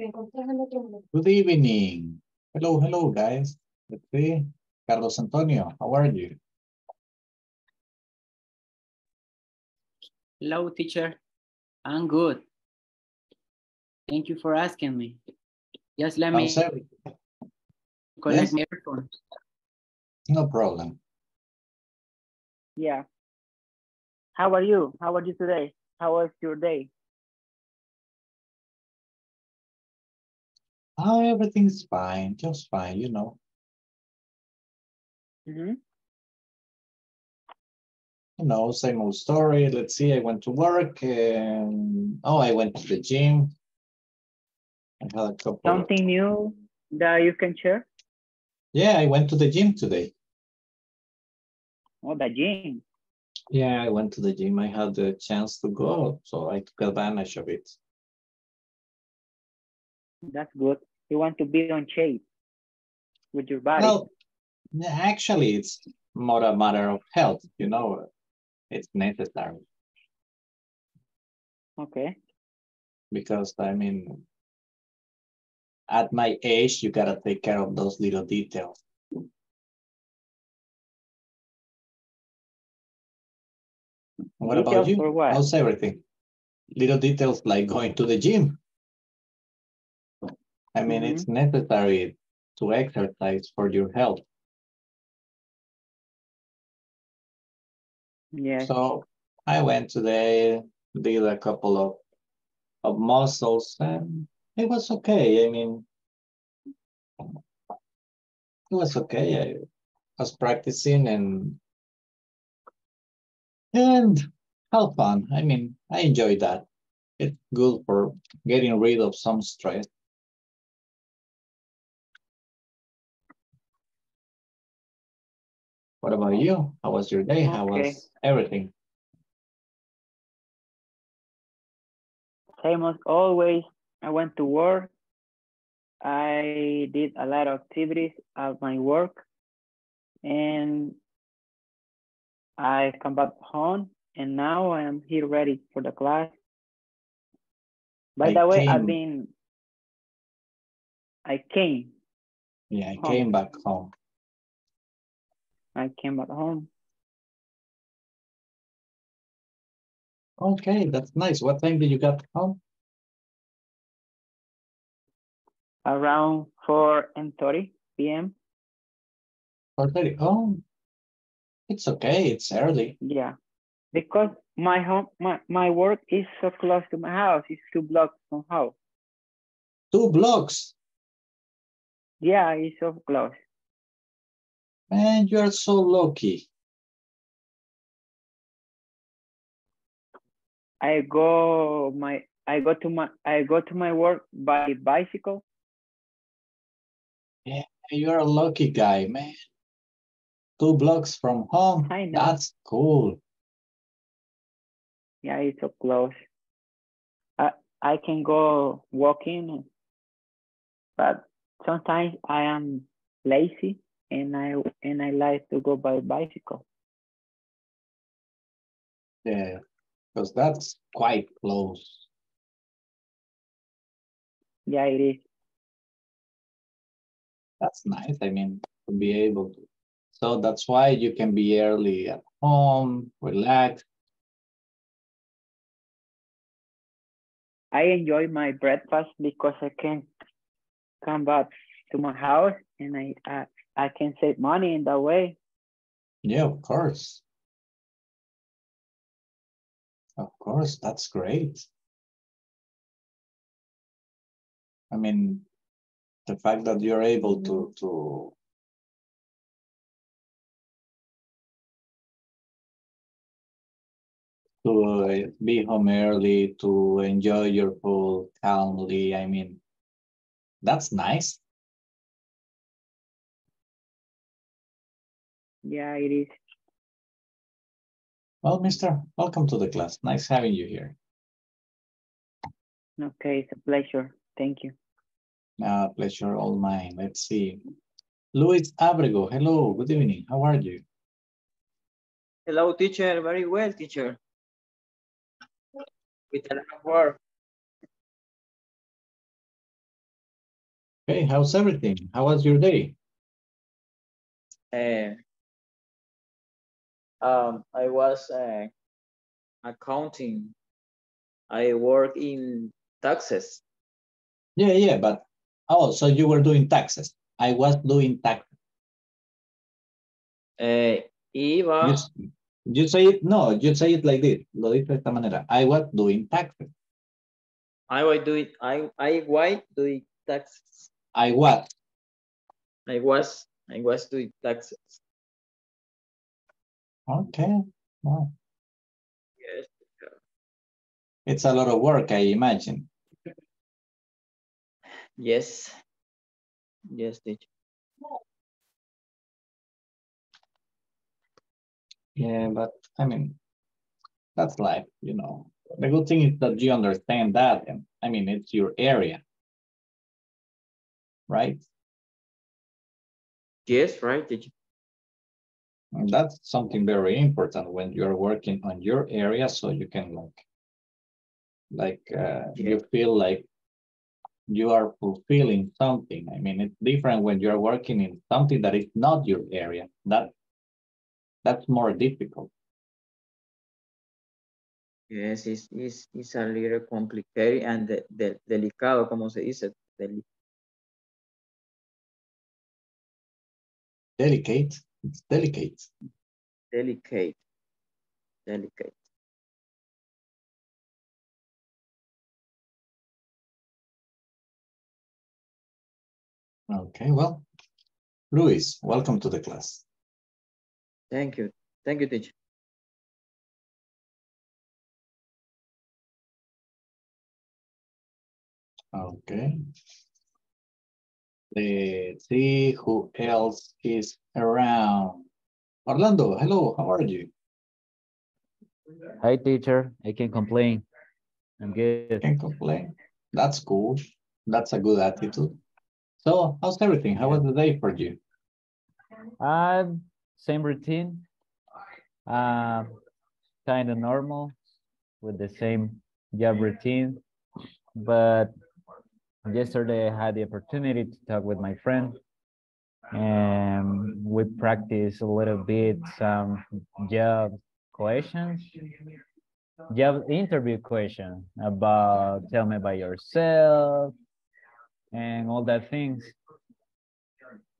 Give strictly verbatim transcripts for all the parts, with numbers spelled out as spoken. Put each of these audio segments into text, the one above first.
Good evening. Hello, hello, guys. Let's see. Carlos Antonio, how are you? Hello, teacher. I'm good. Thank you for asking me. Just let me collect my earphones. No problem. Yeah. How are you? How are you today? How was your day? Oh, everything's fine, just fine, you know. Mm-hmm. You know, same old story. Let's see, I went to work and, oh, I went to the gym. I had a couple Something of... new that you can share? Yeah, I went to the gym today. Oh, the gym. Yeah, I went to the gym. I had the chance to go, so I took advantage of it. That's good. You want to be on shape with your body. Well, actually, it's more a matter of health, you know, it's necessary. Okay. Because, I mean, at my age, you got to take care of those little details. What details about you? What? How's everything? Little details like going to the gym. I mean, mm-hmm. It's necessary to exercise for your health. Yeah. So I went today, did a couple of, of muscles, and it was okay. I mean, it was okay. I was practicing and, and how fun. I mean, I enjoyed that. It's good for getting rid of some stress. What about you? How was your day? How okay. was everything? Same as always, I went to work. I did a lot of activities at my work. And I come back home. And now I am here ready for the class. By I the way, came. I've been... I came. Yeah, I home. came back home. I came back home. Okay, that's nice. What time did you get home? Around four and thirty p m four thirty. Oh, it's okay. It's early. Yeah, because my home, my my work is so close to my house. It's two blocks from house. Two blocks. Yeah, it's so close. Man, you are so lucky. I go my I go to my I go to my work by bicycle. Yeah, you're a lucky guy, man. Two blocks from home. I know. That's cool. Yeah, it's so close. I I can go walking, but sometimes I am lazy. And I and I like to go by bicycle. Yeah, because that's quite close. Yeah, it is. That's nice. I mean, to be able to. So that's why you can be early at home, relax. I enjoy my breakfast because I can come back to my house and I. Uh, I can save money in that way. Yeah, of course. Of course, that's great. I mean, the fact that you're able to, to to be home early, to enjoy your pool calmly, I mean, that's nice. Yeah, it is. Well, mister, welcome to the class. Nice having you here. Okay, it's a pleasure. Thank you. Uh, pleasure all mine. Let's see. Luis Abrego, hello, good evening. How are you? Hello, teacher. Very well, teacher. With a lot of work. Hey, how's everything? How was your day? Uh, um, I was uh, accounting. I work in taxes. Yeah, yeah, but oh, so you were doing taxes. I was doing taxes. Uh, Iba. You, you say it, no, you say it like this. Lo dice de esta manera. I was doing taxes. I was doing, I, I was doing taxes. I was. I was, I was doing taxes. Okay. Wow. Yes. It's a lot of work, I imagine. Yes. Yes, teacher. Yeah, but I mean, that's life, you know. The good thing is that you understand that, and I mean, it's your area, right? Yes, right, teacher. And that's something very important when you're working on your area, so you can like, like uh, yeah. you feel like you are fulfilling something. I mean, it's different when you're working in something that is not your area. That, that's more difficult. Yes, it's, it's, it's a little complicated and de, de, delicado, como se dice. Deli delicate, it's delicate. Delicate, delicate. Okay, well, Luis, welcome to the class. Thank you. Thank you, teacher. Okay. Let's see who else is around. Orlando, hello, how are you? Hi, teacher. I can't complain. I'm good. Can't complain. That's cool. That's a good attitude. So, how's everything? How was the day for you? Um, same routine, uh, kind of normal with the same job routine. But yesterday I had the opportunity to talk with my friend, and we practiced a little bit some job questions, job interview question about tell me about yourself, and all that things.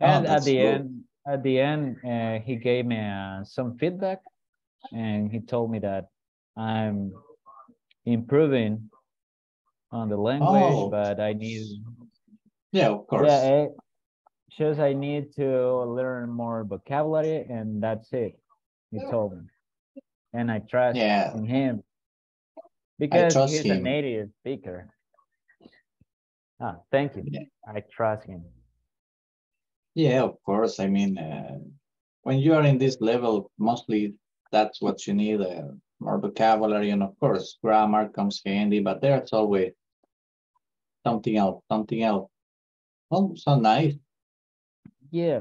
And oh, at the cool. end, at the end, uh, he gave me uh, some feedback, and he told me that I'm improving on the language, oh. but I need. Yeah, of course. Yeah, it shows I need to learn more vocabulary, and that's it. He told me, and I trust yeah. in him because he's him. a native speaker. Ah, thank you. Yeah. I trust him. Yeah, of course. I mean, uh, when you are in this level, mostly that's what you need, uh, more vocabulary, and of course, grammar comes handy, but there's always something else, something else. Oh, so nice. Yeah.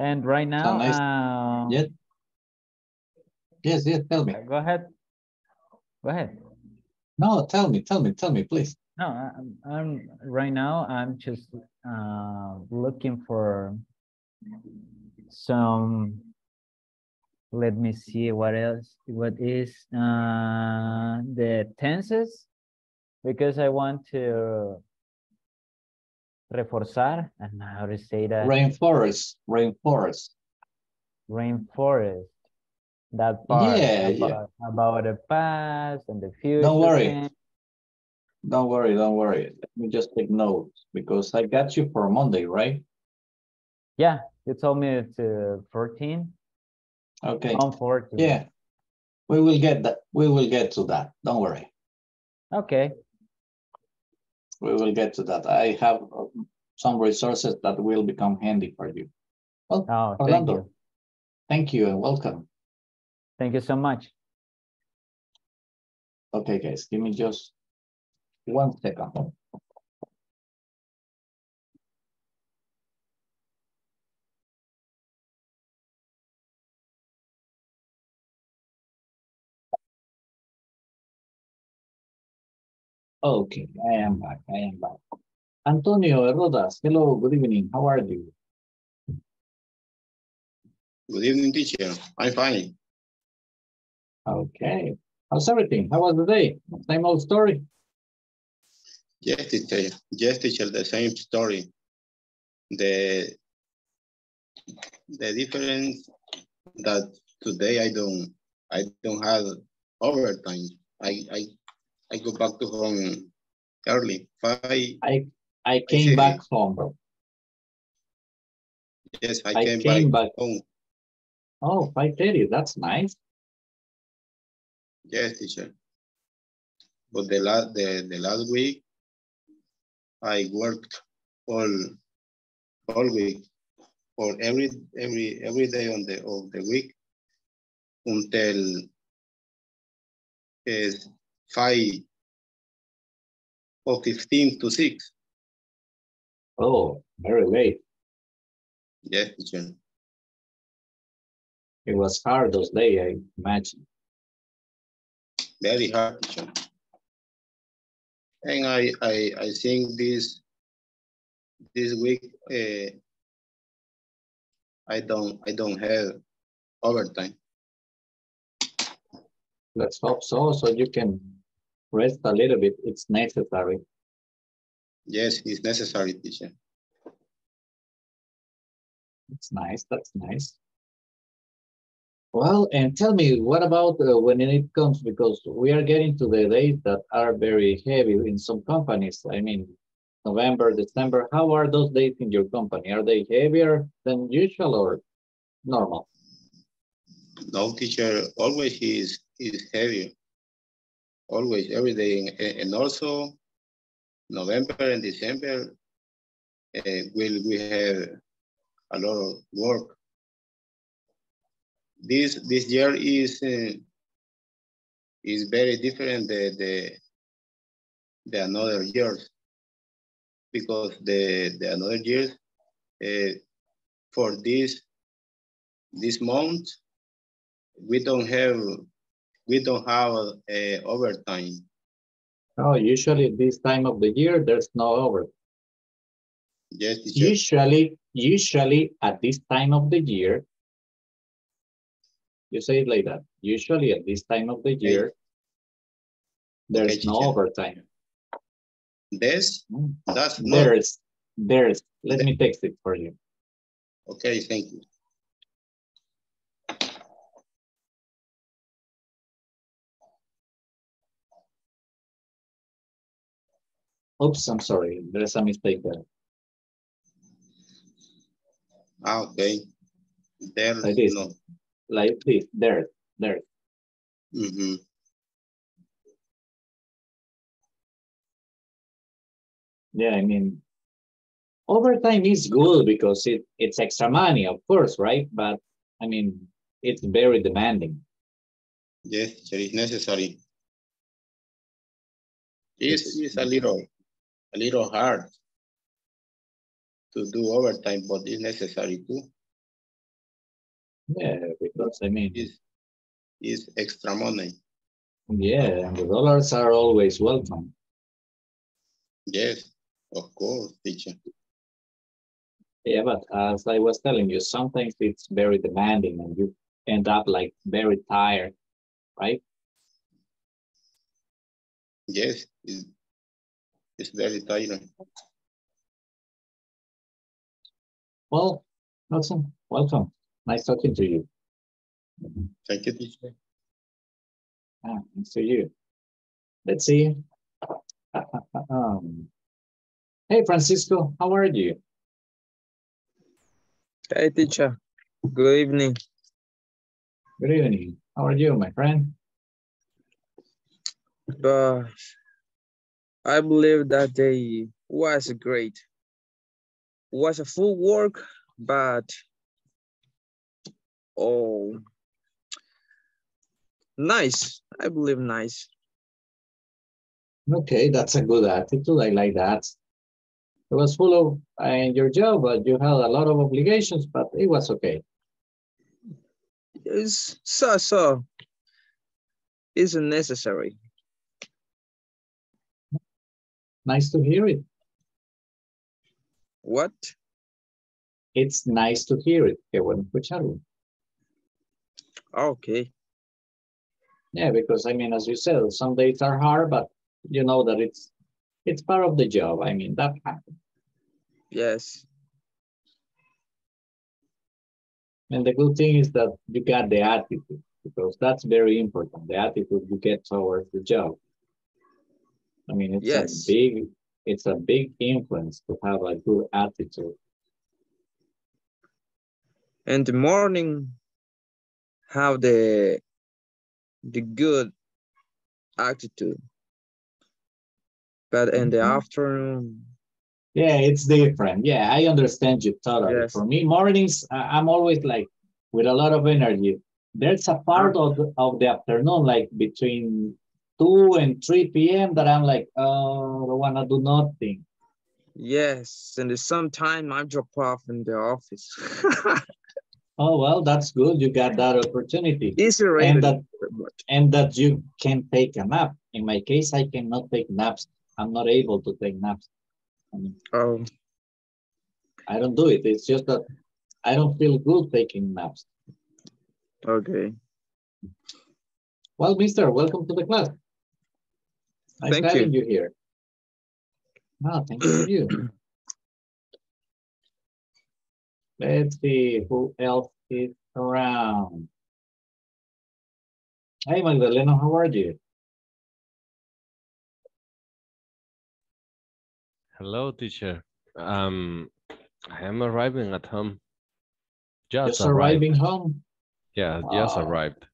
And right now, so nice. um... yes. yes, yes, tell me. Go ahead. Go ahead. No, tell me, tell me, tell me, please. No, I'm, I'm right now. I'm just uh, looking for some. Let me see what else. What is uh, the tenses? Because I want to reforzar. I don't know how to say that. Reinforce, reinforce, reinforce. That part. Yeah, about, yeah. About the past and the future. Don't worry. And Don't worry, don't worry. Let me just take notes because I got you for Monday, right? Yeah, you told me to fourteen. Okay. On fourteen. Yeah, we will get that. We will get to that. Don't worry. Okay. We will get to that. I have some resources that will become handy for you. Well, oh, Orlando, thank you. Thank you and welcome. Thank you so much. Okay, guys, give me just one second. Okay, I am back. I am back. Antonio Arrodas, hello, good evening. How are you? Good evening, teacher. I'm fine. Okay. How's everything? How was the day? Same old story? Yes, teacher. Yes, teacher, the same story. The, the difference that today I don't I don't have overtime. I I I go back to home early. I I, I came I back home. Yes, I, I came, came back, back home. Oh, five thirty, that's nice. Yes, teacher. But the last the, the last week I worked all all week or every every every day on the of the week until uh, five or fifteen to six. Oh, very late. Yes, teacher. It was hard those days, I imagine. Very hard, teacher. And I, I, I think this this week uh, I don't I don't have overtime. Let's hope so, so you can rest a little bit. It's necessary. Yes, it's necessary, teacher. That's nice. That's nice. Well, and tell me, what about uh, when it comes, because we are getting to the days that are very heavy in some companies. I mean, November, December, how are those days in your company? Are they heavier than usual or normal? No, teacher, always is is heavy. Always, every day. And also, November and December, uh, will we have a lot of work. This this year is uh, is very different than the the another years, because the the another years uh, for this this month we don't have we don't have uh, overtime. Oh, usually this time of the year there's no overtime. Yes, teacher. Usually, usually at this time of the year. You say it like that. Usually at this time of the year, there's okay, no overtime. There's, that's there's, not. there's. Let there. me text it for you. Okay, thank you. Oops, I'm sorry. There's a mistake there. Ah, okay. There's like this. no. Like this, there, there. Mm-hmm. Yeah, I mean, overtime is good because it, it's extra money, of course, right? But, I mean, it's very demanding. Yes, it's necessary. It's, it's a little, a little hard to do overtime, but it's necessary too. Yeah, because I mean, it's, it's extra money. Yeah, and the dollars are always welcome. Yes, of course, teacher. Yeah, but as I was telling you, sometimes it's very demanding and you end up like very tired, right? Yes, it's, it's very tiring. Well, awesome. Welcome. Nice talking to you. Thank you, teacher. Ah, nice to you. Let's see. um, hey, Francisco, how are you? Hey, teacher. Good evening. Good evening. How are you, my friend? Uh, I believe that day was great. Was a full work, but Oh, nice. I believe nice. Okay, that's a good attitude. I like that. It was full of uh, your job, but you had a lot of obligations, but it was okay. It's so, so. It's necessary. Nice to hear it. What? It's nice to hear it. Qué bueno escucharlo. Okay. Yeah, because I mean, as you said, some days are hard, but you know that it's it's part of the job. I mean, that happened. Yes. And the good thing is that you got the attitude, because that's very important, the attitude you get towards the job. I mean, it's yes. a big, it's a big influence to have a good attitude. And the morning, how the the good attitude, but in the mm-hmm. afternoon. Yeah, it's different. Yeah, I understand you totally. Yes. For me, mornings, I'm always like with a lot of energy. There's a part of the, of the afternoon, like between two and three P M that I'm like, oh, I want to do nothing. Yes, and sometimes I drop off in the office. Oh, well, that's good. You got that opportunity. Easy and that, and that you can take a nap. In my case, I cannot take naps. I'm not able to take naps. I mean, um, I don't do it. It's just that I don't feel good taking naps. Okay. Well, mister, welcome to the class. Nice thank having you. you here. No, thank you for you. Let's see who else is around. Hey, Magdaleno, how are you? Hello, teacher. Um, I am arriving at home. Just, just arriving home? Yeah, just uh, arrived.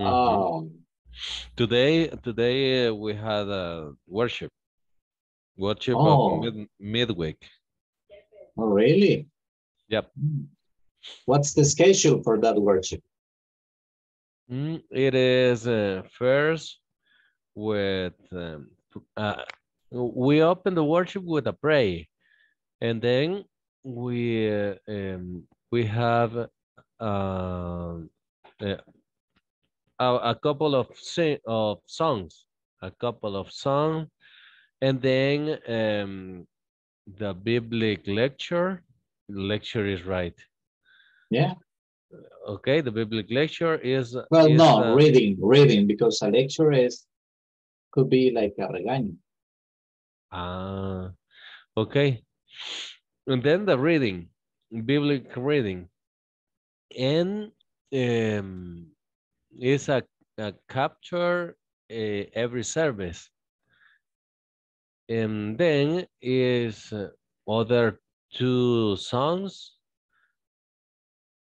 Mm-hmm. Oh. Today, today we had a worship. Worship oh. of mid midweek. Oh, really? Yep. What's the schedule for that worship? Mm, it is uh, first with... Um, uh, we open the worship with a prayer, and then we uh, um, we have uh, uh, a, a couple of sing of songs, a couple of songs, and then um, the biblical lecture. Lecture is right. Yeah. Okay. The biblical lecture is well. Is, no, uh, reading, reading, because a lecture is could be like a regaño. Ah, okay. And then the reading, biblical reading, and um, it's a, a capture uh, every service, and then is uh, other two songs,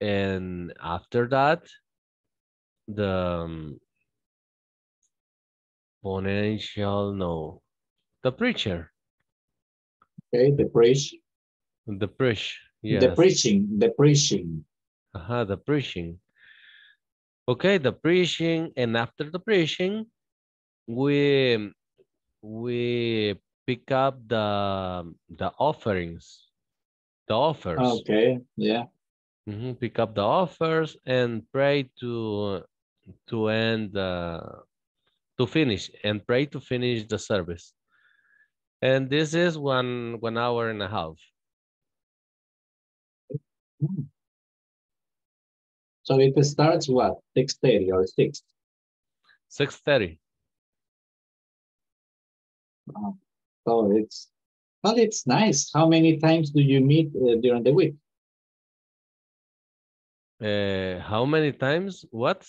and after that, the um, potential no. The preacher. Okay, the preach. The preach, yeah. The preaching, the preaching. Uh-huh, the preaching. Okay, the preaching, and after the preaching, we we pick up the the offerings, the offers. Okay, yeah. Mm-hmm, pick up the offers and pray to to end uh, to finish and pray to finish the service. And this is one one hour and a half. So it starts what, six thirty or six? Six thirty. Wow. So it's well, it's nice. How many times do you meet uh, during the week? Uh, how many times? What?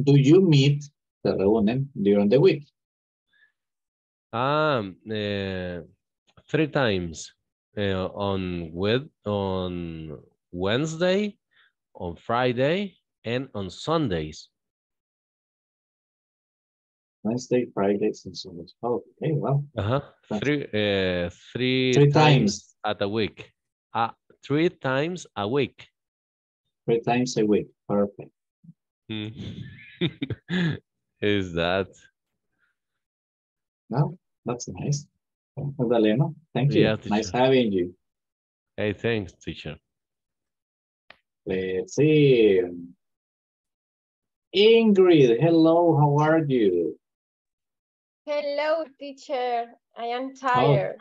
Do you meet the reunion during the week? Um, uh, three times uh, on with on Wednesday, on Friday, and on Sundays. Wednesday, Fridays, and Sundays. Oh, okay, well. Uh-huh. Three, uh, three, three times, times at a week. Uh, three times a week. Three times a week. Perfect. Mm-hmm. Is that? No, that's nice. Magdaleno, thank you. Yeah, nice having you. Hey, thanks, teacher. Let's see. Ingrid, hello, how are you? Hello, teacher. I am tired.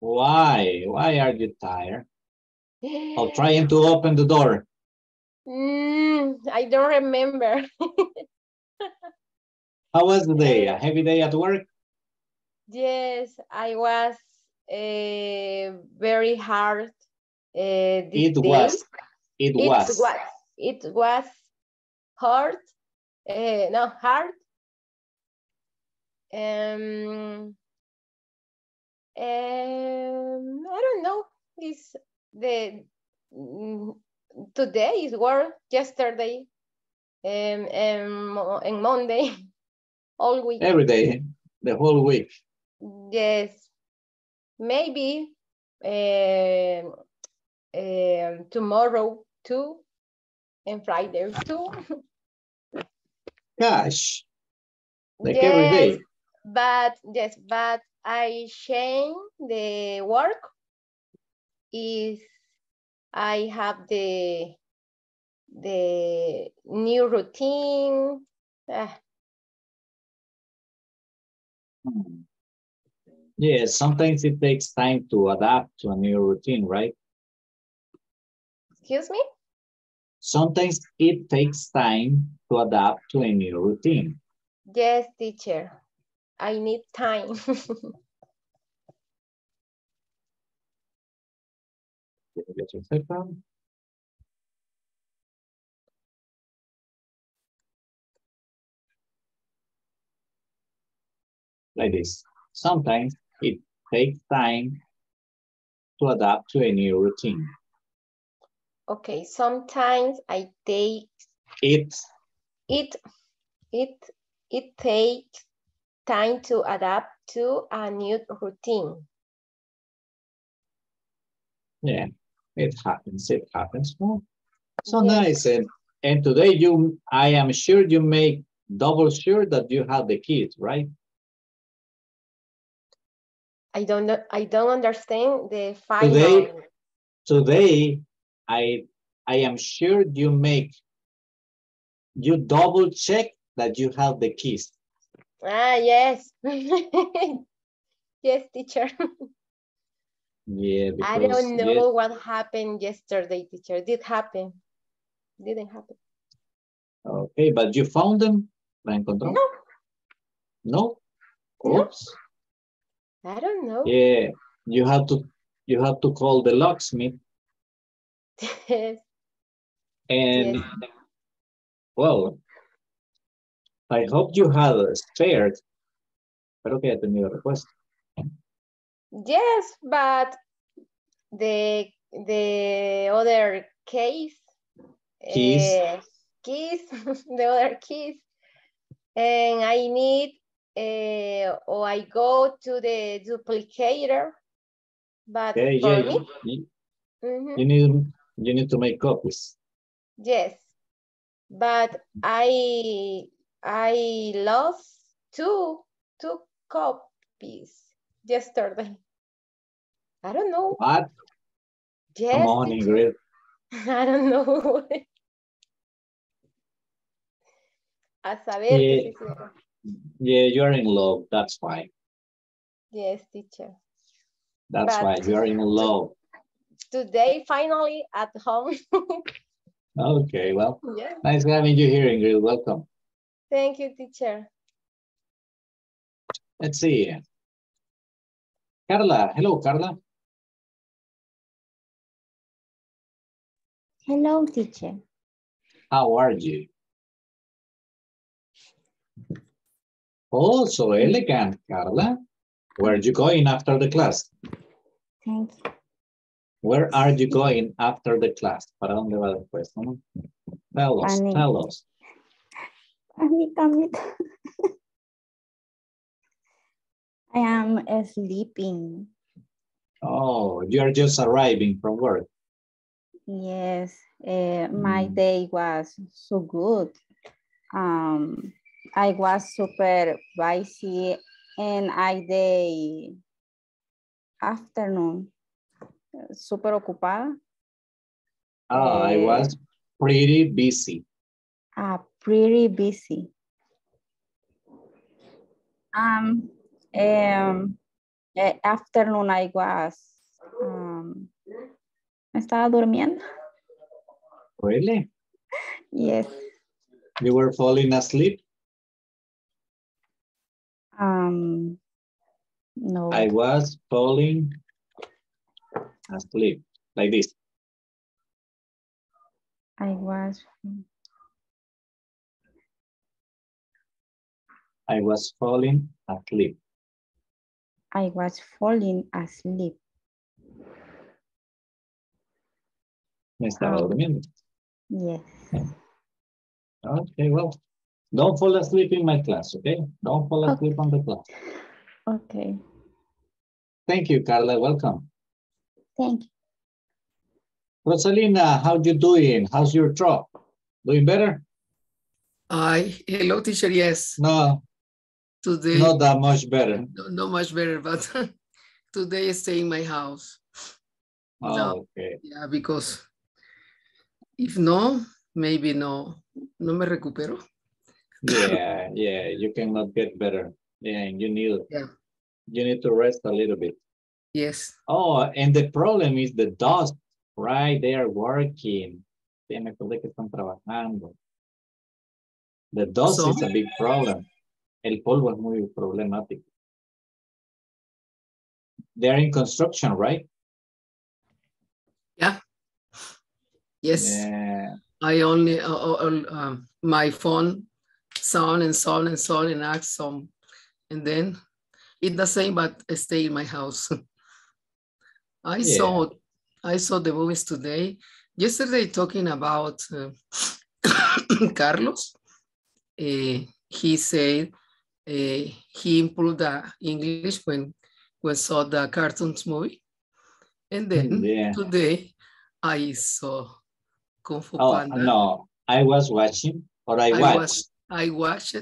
Why? Why are you tired? I'm trying to open the door. Mm, I don't remember. How was the day? A heavy day at work? Yes, I was uh, very hard. Uh, it, was. It, it was. was. It was hard. Uh, no, hard. Um, um, I don't know. It's the today is work. Yesterday, um, and, and Monday, all week. Every day, the whole week. Yes, maybe um, um, tomorrow too, and Friday too. Gosh, like yes, every day. But yes, but I change the work. Is I have the the new routine. Ah. Yeah, sometimes it takes time to adapt to a new routine, right? Excuse me? Sometimes it takes time to adapt to a new routine. Yes, teacher. I need time. Like this. Sometimes it takes time to adapt to a new routine. Okay, sometimes I take it. It it it takes time to adapt to a new routine. Yeah. It happens, it happens. Oh, so yes. Nice. And, and today you, I am sure you make double sure that you have the kids, right? I don't know, I don't understand the final. Today, today I, I am sure you make, you double check that you have the kids. Ah, yes. Yes, teacher. Yeah, because, I don't know yes. what happened yesterday, teacher. Did happen? Didn't happen. Okay, but you found them? ¿La encontró? No. No. Oops. No. I don't know. Yeah, you have to you have to call the locksmith. Yes. And yes. Well, I hope you had a spared. Creo que ha tenido request. Yes, but the the other case, kiss, uh, kiss the other kiss, and I need uh, or I go to the duplicator, but yeah, for yeah, me, you, mm-hmm. you need you need to make copies. Yes, but I I lost two two copies. Yesterday. I don't know. What? Yes, come on, Ingrid. I don't know. A saber. Yeah. Yeah, you're in love. That's why. Yes, teacher. That's but why you're in love. Today, finally, at home. Okay, well, yeah. Nice having you here, Ingrid. Welcome. Thank you, teacher. Let's see. Carla, hello, Carla. Hello, teacher. How are you? Oh, so elegant, Carla. Where are you going after the class? Thank you. Where are you going after the class? ¿Para dónde va después? No? Tell us, Panic. tell us. Panic. I am sleeping. Oh, you're just arriving from work. Yes, uh, my mm. day was so good. Um, I was super busy and I day afternoon, super ocupada. Oh, uh, I was pretty busy. Ah, uh, pretty busy. Um. Um, uh, afternoon I was, um, estaba durmiendo. Really? Yes. You were falling asleep? Um, no. I was falling asleep, like this. I was. I was falling asleep. I was falling asleep. Me estaba um, durmiendo. Yes. Okay, well, don't fall asleep in my class, okay? Don't fall asleep okay. on the class. Okay. Thank you, Carla. Welcome. Thank you. Rosalina, how you doing? How's your job? Doing better? I hello, teacher. Yes. No. Today. Not that much better. No, not much better, but today I stay in my house. Oh, so, okay. Yeah, because if no, maybe no, no me recupero. Yeah, yeah. You cannot get better. Yeah, you need. Yeah. You need to rest a little bit. Yes. Oh, and the problem is the dust. Right, they are working. The dust so, is a big problem. El polvo es muy problemático. They are in construction, right? Yeah. Yes. Yeah. I only, uh, uh, uh, my phone sound and sound and sound and act some. And then it's the same, but I stay in my house. I yeah. saw I saw the movies today. Yesterday, talking about uh, Carlos, uh, he said uh, he improved the English when when saw the cartoons movie, and then yeah. today I saw Kung Fu Panda. Oh, no, I was watching, or I, I watched. Was, I watched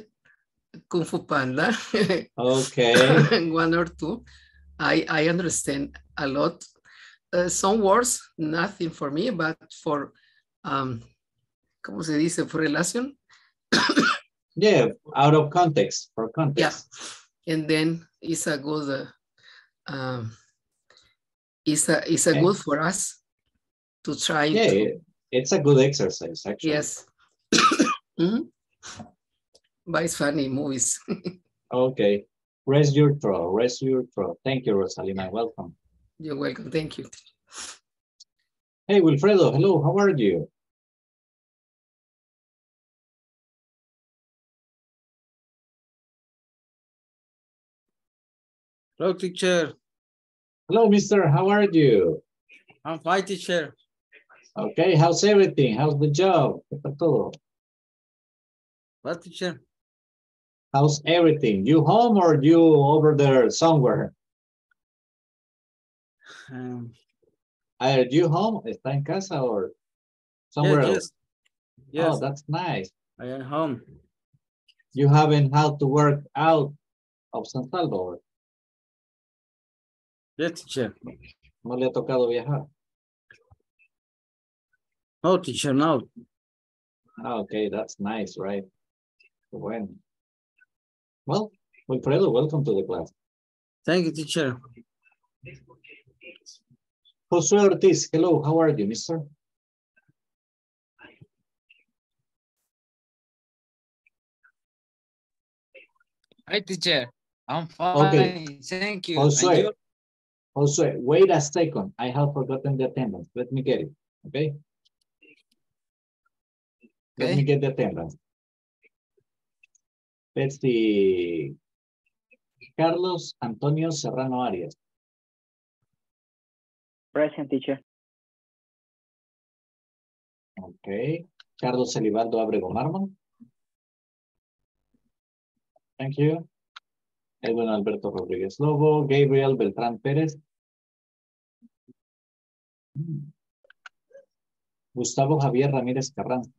Kung Fu Panda. Okay, one or two. I I understand a lot. Uh, some words, nothing for me, but for, um, ¿cómo se dice? For relation? Yeah, out of context, for context. Yeah, and then it's a good, uh, um, it's a, it's a okay. good for us to try. Yeah, to, it's a good exercise, actually. Yes. Mm-hmm. By funny movies. Okay, rest your throat, rest your throat. Thank you, Rosalina, welcome. You're welcome. Thank you. Hey, Wilfredo. Hello. How are you? Hello, teacher. Hello, mister. How are you? I'm fine, teacher. Okay. How's everything? How's the job? What, teacher? How's everything? You home or you over there somewhere? Um, Are you home? ¿Está en casa or somewhere yeah, else? Yes. Oh, that's nice. I am home. You haven't had to work out of San Salvador? Yes, teacher. ¿No le ha tocado viajar? No, teacher, no. Okay, that's nice, right? Bueno. Well, Wilfredo, welcome to the class. Thank you, teacher. Josué Ortiz, hello, how are you, mister? Hi, teacher. I'm fine. Okay. Thank you. Josué, Josué, wait a second. I have forgotten the attendance. Let me get it. Okay. okay. Let me get the attendance. Let's see. Carlos Antonio Serrano Arias. Present, teacher. Okay. Carlos Elivaldo Abrego Marmol. Thank you. Edwin Alberto Rodriguez Lobo. Gabriel Beltrán Pérez. Gustavo Javier Ramírez Carranza.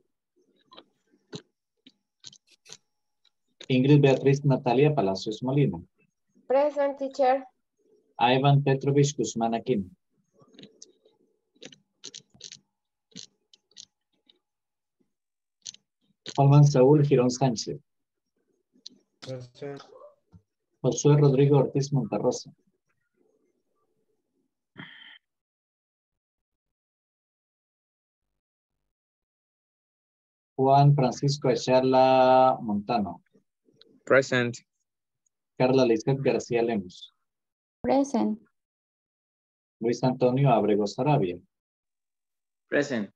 Ingrid Beatriz Natalia Palacios Molina. Present, teacher. Ivan Petrovich Guzmán Aquino. Holman Saúl Girón Sánchez. Present. Josué Rodrigo Ortiz Monterrosa. Juan Francisco Ayala Montano. Present. Carla Lissette García Lemus. Present. Luis Antonio Abrego Saravia. Present.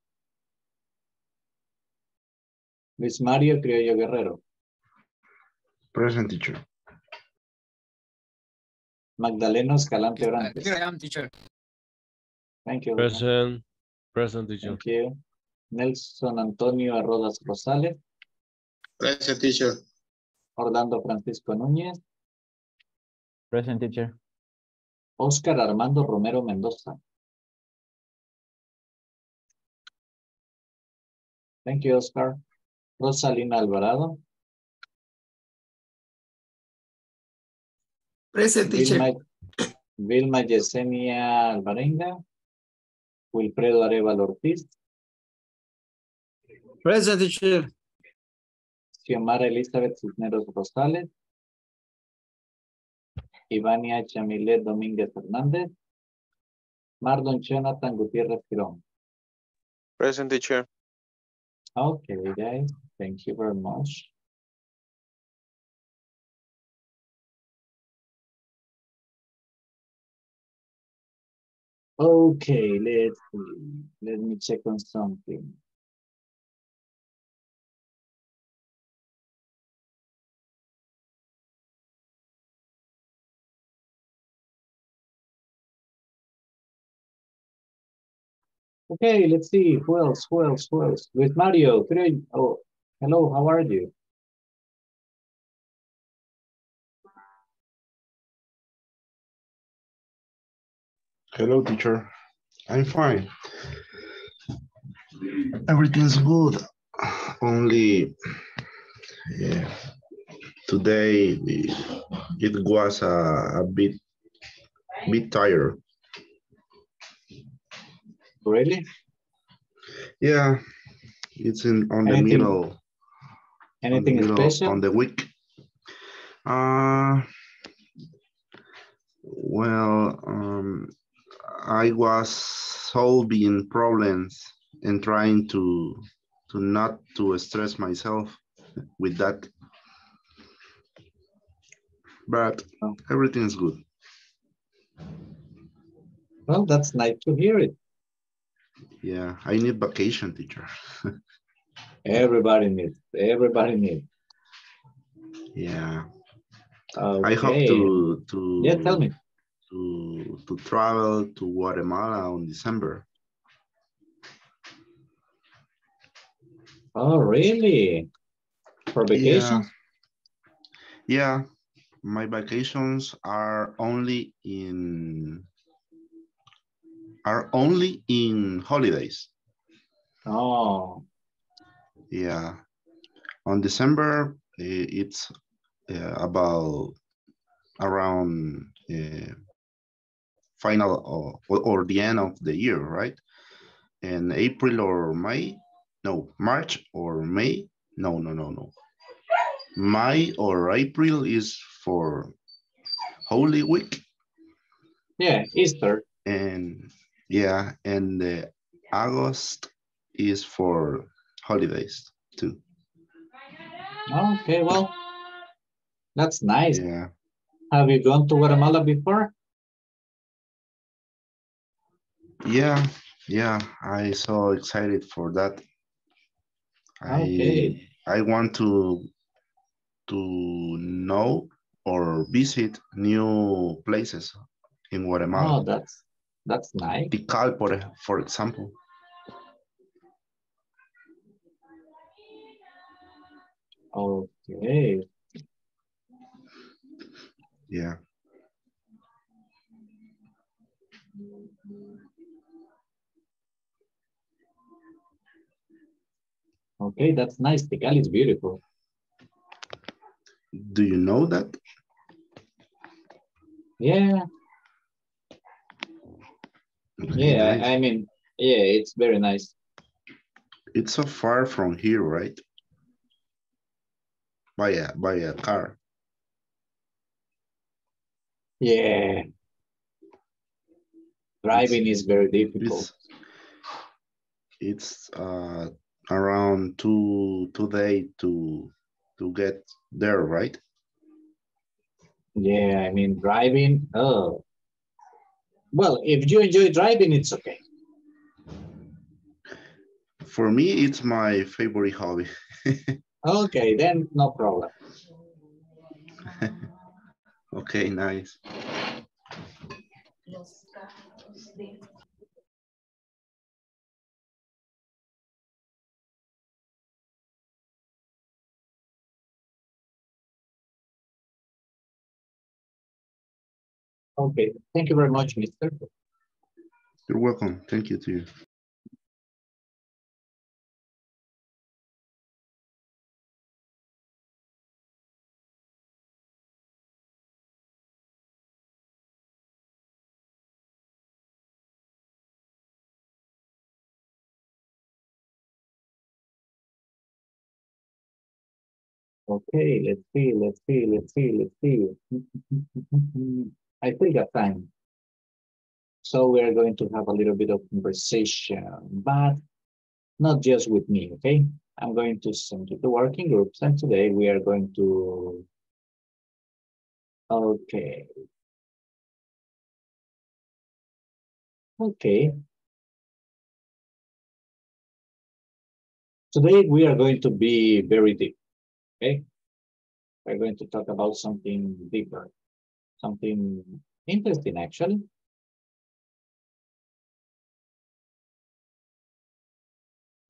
Luis Mario Criollo Guerrero. Present, teacher. Magdaleno Escalante Orantes. Here I am, teacher. Thank you. Present. Present, teacher. Thank you. Nelson Antonio Arrodas Rosales. Present, teacher. Orlando Francisco Núñez. Present, teacher. Oscar Armando Romero Mendoza. Thank you, Oscar. Rosalina Alvarado. Present, teacher. Vilma, Vilma Yesenia Alvarenga. Wilfredo Arevalo Ortiz. Present, teacher. Xiomara Elizabeth Cisneros Rosales. Ivania Chamilet Dominguez Hernandez. Marlon Jonathan Gutiérrez Girón. Present, teacher. Okay, guys. Thank you very much. Okay, let's see. Let me check on something. Okay, let's see. Who else? Who else? Who else? With Mario. I, oh, hello, how are you? Hello, teacher. I'm fine. Everything's good. Only yeah, today it was a, a bit, bit tired. Really? Yeah, it's in on anything, the middle. Anything on the middle, special on the week? Uh, well, um, I was solving problems and trying to to not to stress myself with that. But everything's good. Well, that's nice to hear it. Yeah, I need vacation, teacher. Everybody needs, everybody needs. Yeah. Okay. I hope to, to, yeah, tell me. to to travel to Guatemala on December. Oh, really? For vacation? Yeah, yeah. My vacations are only in... are only in holidays. Oh. Yeah. On December, it's uh, about around uh, final or, or the end of the year, right? In April or May, no, March or May, no, no, no, no. May or April is for Holy Week. Yeah, Easter. And yeah, and uh, August is for holidays too. Okay, well, that's nice. Yeah. Have you gone to Guatemala before? Yeah, yeah, I'm so excited for that. Okay. I I want to to know or visit new places in Guatemala. Oh, that's That's nice. Tikal, for, for example. Okay. Yeah. Okay, that's nice. Tikal is beautiful. Do you know that? Yeah. Yeah, nice. I mean, yeah, it's very nice. It's so far from here, right? By a, by a car. Yeah. Driving it's, is very difficult. It's, it's uh, around two two days to to get there, right? Yeah, I mean driving. Oh, well, if you enjoy driving, it's okay. For me, it's my favorite hobby. Okay, then no problem. Okay, nice. Okay, thank you very much, mister. You're welcome. Thank you to you. Okay, let's see, let's see, let's see, let's see. I still got time. So we're going to have a little bit of conversation, but not just with me, okay? I'm going to send to the working groups, and today we are going to... Okay. Okay. Today we are going to be very deep. Okay, we're going to talk about something deeper, something interesting actually.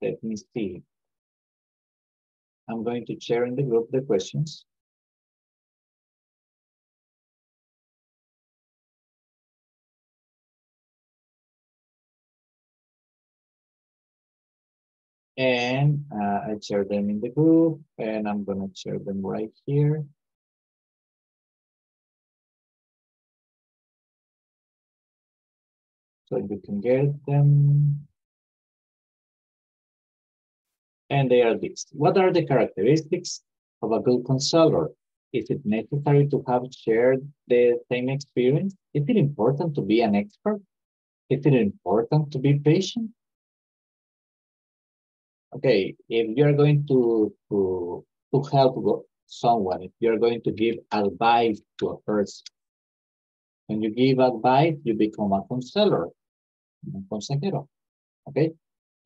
Let me see. I'm going to share in the group the questions. And uh, I share them in the group, and I'm gonna share them right here. So you can get them. And they are these. What are the characteristics of a good counselor? Is it necessary to have shared the same experience? Is it important to be an expert? Is it important to be patient? Okay, if you're going to, to, to help someone, if you're going to give advice to a person, when you give advice, you become a counselor, un consejero, okay?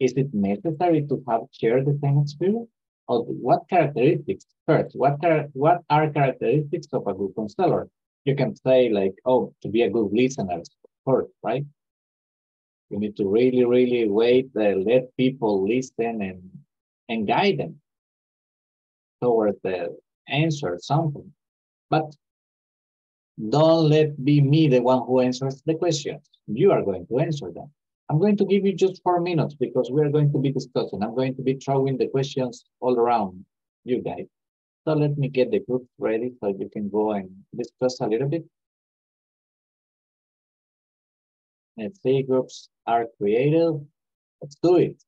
Is it necessary to have shared the same experience? Or what characteristics, first, what are, what are characteristics of a good counselor? You can say like, oh, to be a good listener first, right? You need to really, really wait, uh, let people listen and, and guide them towards the answer, something. But don't let be me the one who answers the questions. You are going to answer them. I'm going to give you just four minutes because we are going to be discussing. I'm going to be throwing the questions all around you guys. So let me get the group ready so you can go and discuss a little bit. Let's see, groups are creative. Let's do it.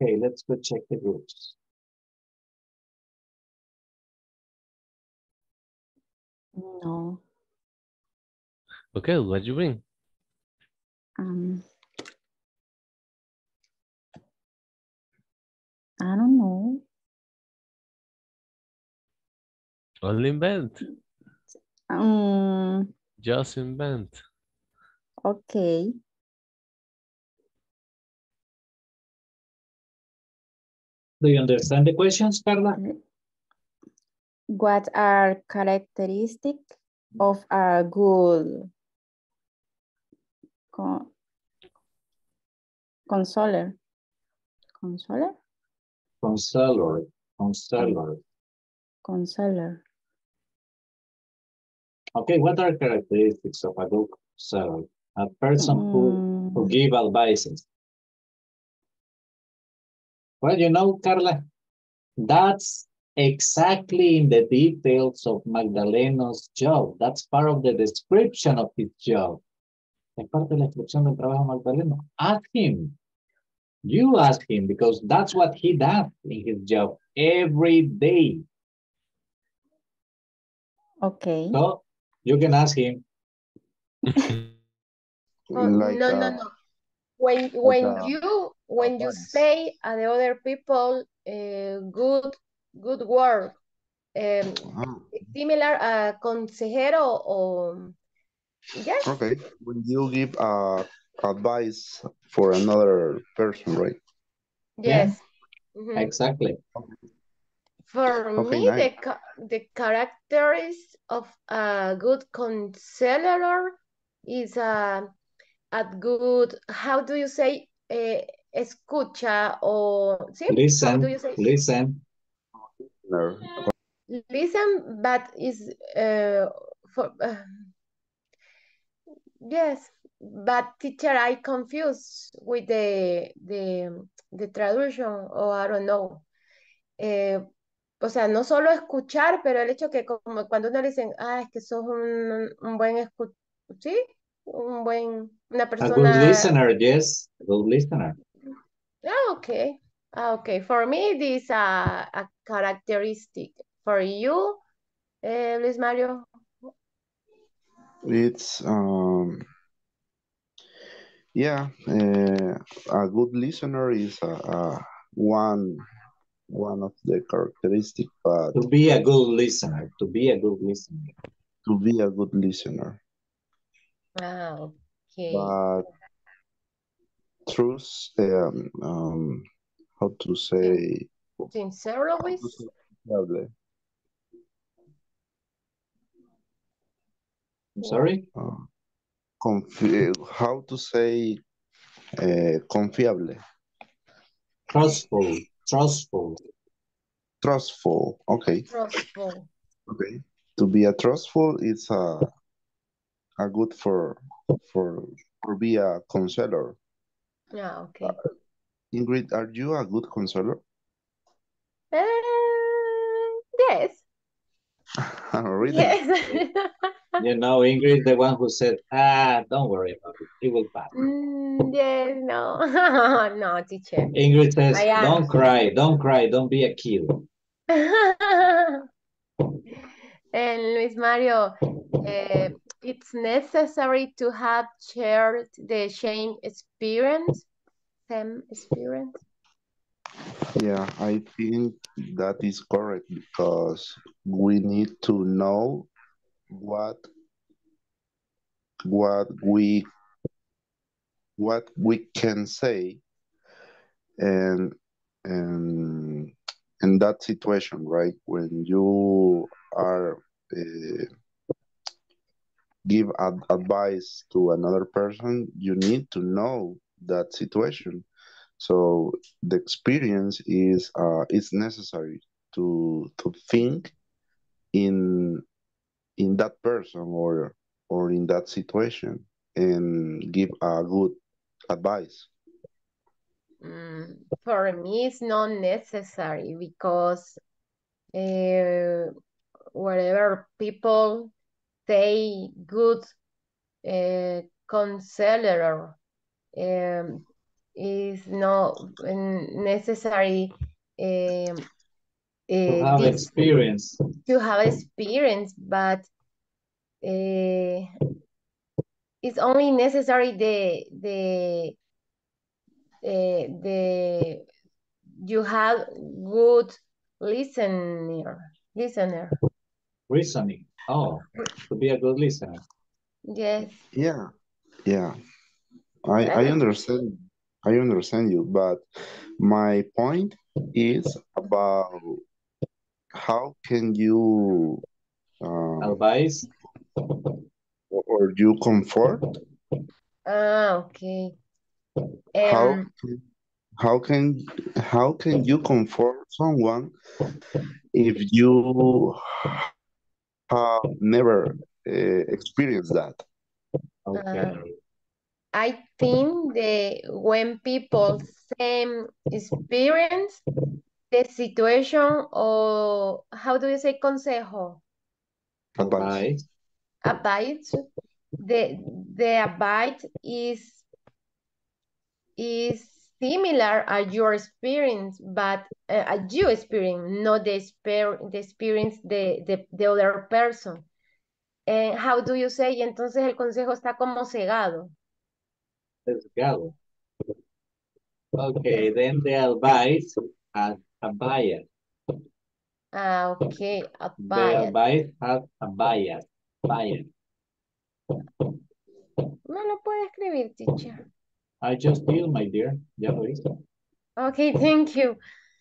Okay, let's go check the groups. No. Okay, what do you bring? Um, I don't know. All invent. Um, Just invent. Okay. Do you understand the questions, Carla? What are characteristics of a good con consoler? Consoler? Consoler. Consoler. Consoler. Okay, what are characteristics of a good consoler? A person mm. who, who gives advices. Well, you know, Carla, that's exactly in the details of Magdaleno's job. That's part of the description of his job. Es parte de la descripción del trabajo de Magdaleno. Ask him. You ask him because that's what he does in his job every day. Okay. So you can ask him. oh, like no, a, no, no. When when like a, you when you say and the other people uh, good. Good work. Um, wow. Similar uh, consejero or yes. Okay, when you give uh, advice for another person, right? Yes, yeah. Mm-hmm. Exactly. Okay. For okay, me, nice. the the characteristics of a good counselor is uh, a good. How do you say? Uh, escucha or see? Listen. How do you say? Listen. No. Listen, but is uh, for uh, yes, but teacher, I confused with the the the traduction or I don't know. Eh, o sea, no solo escuchar, pero el hecho que como cuando uno le dicen, ah, es que sos un un buen escuch, sí, un buen una persona. A good listener, yes, a good listener. Ah, okay. Okay, for me, this is uh, a characteristic. For you, uh, Luis Mario? It's, um, yeah, uh, a good listener is uh, uh, one one of the characteristics. But to be a good listener, to be a good listener. To be a good listener. Wow, okay. But truth, um, um, how to say? Sincere always? I'm sorry? Uh, confi how to say uh, confiable? Trustful. Trustful. Trustful. Okay. Trustful. Okay. To be a trustful is a a good for for for be a counselor. Yeah. Okay. Uh, Ingrid, are you a good counselor? Uh, yes. Really? Yes. You know, Ingrid, the one who said, ah, don't worry about it. It will pass. Mm, yes, no. No, teacher. Ingrid says, don't cry, don't cry, don't be a kid. And Luis Mario, uh, it's necessary to have shared the same experience. Them experience? Yeah, I think that is correct because we need to know what what we what we can say and and in that situation, right? When you are uh, give ad advice to another person, you need to know that situation. So the experience is uh it's necessary to to think in in that person or or in that situation and give a good advice. Mm, for me it's not necessary because uh, whatever people say good uh, counselor Um, is not necessary um, uh, to have this, experience. To have experience, but uh, it's only necessary the the uh, the you have good listener listener. Reasoning. Oh, to be a good listener. Yes. Yeah, yeah. I, I understand. I understand you, but my point is about how can you um, advise or you comfort? Ah, okay. Um, how how can how can you comfort someone if you have never uh, experienced that? Okay. Uh, I think that when people same experience the situation, or how do you say consejo? Advice. Advice. The the advice is is similar at your experience, but uh, at your experience, not the experience the experience the, the, the other person. And uh, how do you say? Y entonces el consejo está como cegado. Cegado. Okay, then the advice has a bias. Ah, okay, a bias. The advice has a bias. Bias. No lo puede escribir, teacher. I just feel, my dear. Yeah, please. Okay, thank you.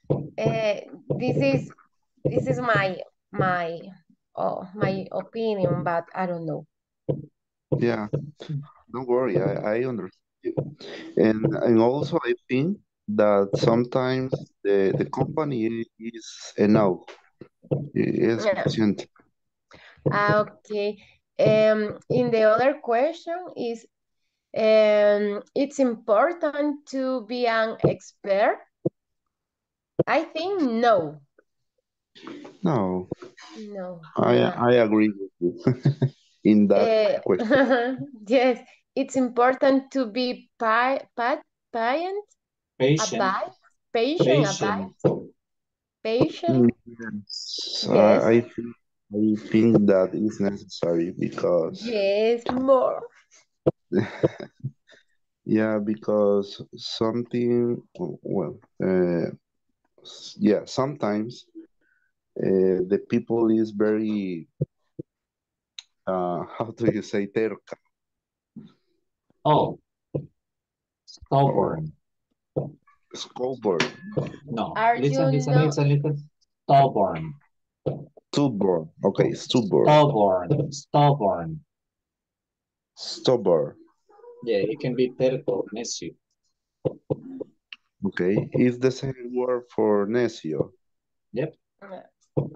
Uh, this is this is my my oh, my opinion, but I don't know. Yeah, don't worry. I I understand you, and and also I think that sometimes the the company is enough. Is sufficient. Ah, okay. Um, in the other question is, um, it's important to be an expert. I think no. No. No. I yeah. I agree with you in that uh, question. Yes, it's important to be pi pi patient. Patient. About, patient. Patient. About, patient. Yes. Yes. I, I think. I think that is necessary because... Yes, more. Yeah, because something, well, uh, yeah, sometimes uh, the people is very, uh, how do you say, terca? Oh, stubborn. Stubborn. No, Are listen, listen, know? listen, listen, stubborn. Stubborn. Okay, stubborn. Stubborn. Stubborn. Stubborn. Yeah, it can be terco, necio. Okay, it's the same word for necio. Yep. Okay.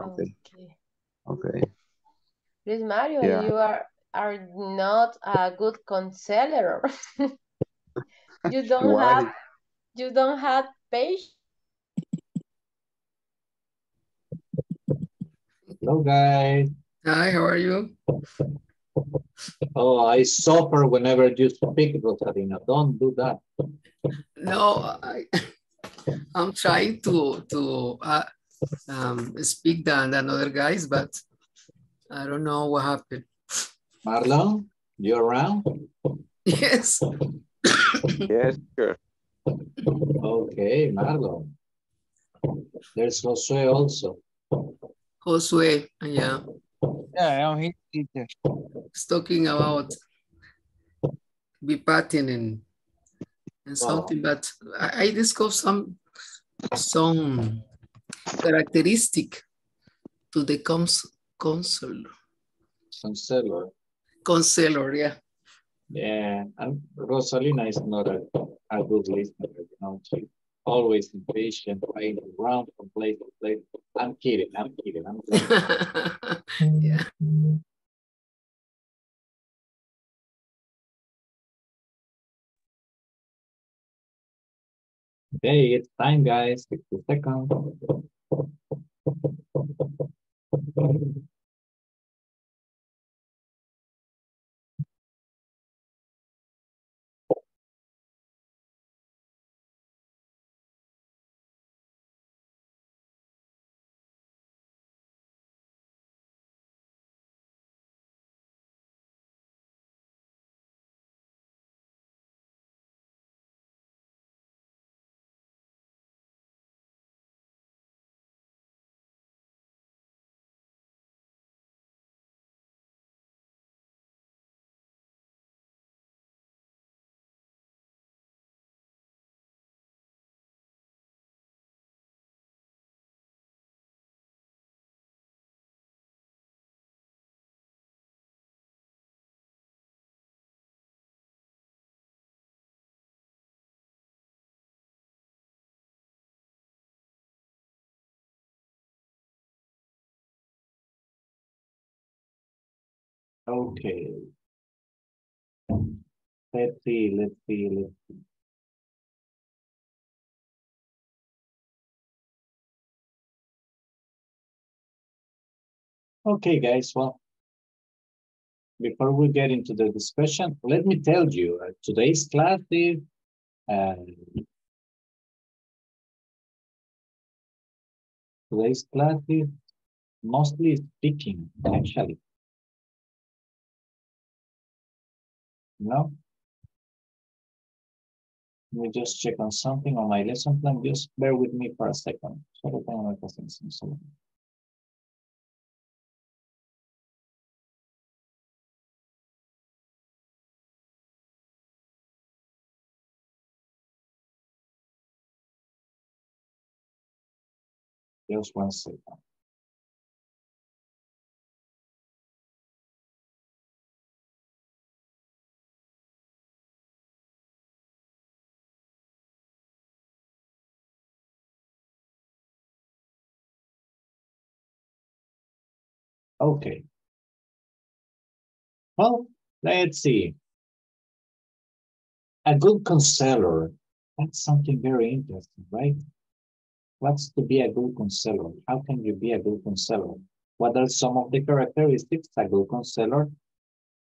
Okay. Okay. Luis Mario, yeah. you are are not a good counselor. you don't Why? have you don't have patience. Hello guys. Hi, how are you? Oh, I suffer whenever you speak, Rosalina. Don't do that. No, I, I'm trying to to uh, um, speak than other guys, but I don't know what happened. Marlon, you around? Yes. Yes, sure. Okay, Marlon. There's Jose also. Josué, yeah. Yeah, I'm here, teacher. It's talking about be patting and, and wow. something, but I, I discovered some some characteristic to the cons counselor. Counselor. Counselor, yeah. Yeah, and Rosalina is not a, a good listener, you know, she always impatient, playing around from place to place. I'm kidding, I'm kidding, I'm kidding. Yeah. Okay, it's time, guys. sixty seconds. Okay. Let's see, let's see, let's see. Okay, guys, well, before we get into the discussion, let me tell you, uh, today's class is uh, today's class is mostly speaking, actually. No? Let me just check on something on my lesson plan. Just bear with me for a second. Just one second. Okay. Well, let's see. A good counselor. That's something very interesting, right? What's to be a good counselor? How can you be a good counselor? What are some of the characteristics a good counselor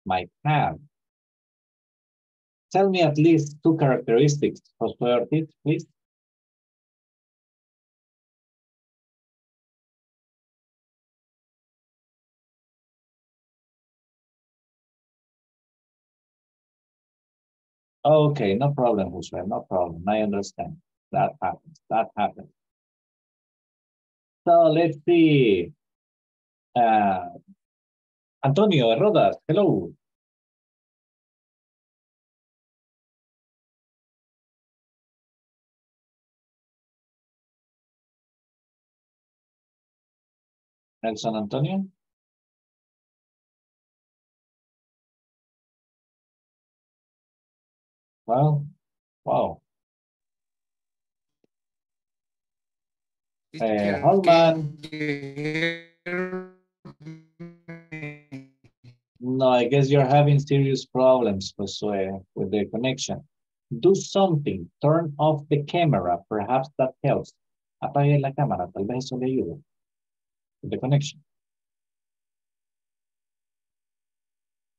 might have? Tell me at least two characteristics, Josué Ortiz, please. Okay, no problem, Josué, no problem. I understand. That happens, that happens. So let's see. Uh, Antonio Arrodas, hello. Nelson Antonio. Well, wow. Uh, Holman. No, I guess you're having serious problems, Josué, with the connection. Do something. Turn off the camera. Perhaps that helps. Apague la cámara. Tal vez eso le ayude. With the connection.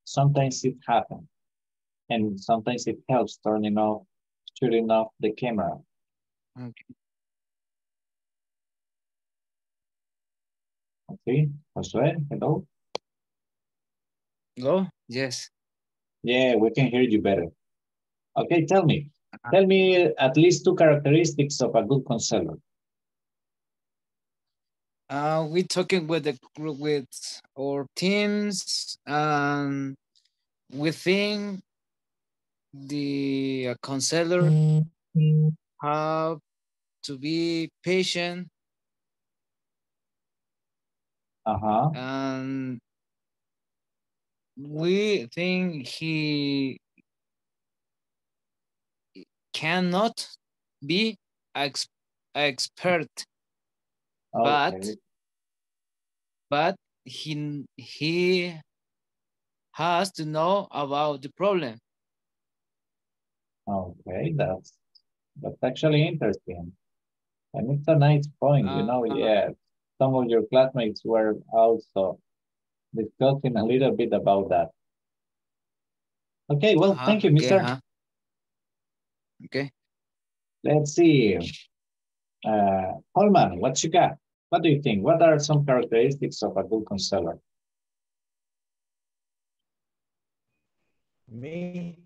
Sometimes it happens. And sometimes it helps turning off, shooting off the camera. Okay. Okay, Josué, hello. Hello, yes. Yeah, we can hear you better. Okay, tell me. Uh-huh. Tell me at least two characteristics of a good counselor. Uh, we're talking with the group, with our teams, and within the counselor have to be patient. Uh-huh. And we think he cannot be an ex expert, okay. but but he he has to know about the problem. Okay, that's that's actually interesting, and it's a nice point. Uh, you know, yeah. Some of your classmates were also discussing a little bit about that. Okay, well, uh, thank you, okay, mister. Huh? Okay. Let's see. Uh, Holman, what you got? What do you think? What are some characteristics of a good counselor? Me?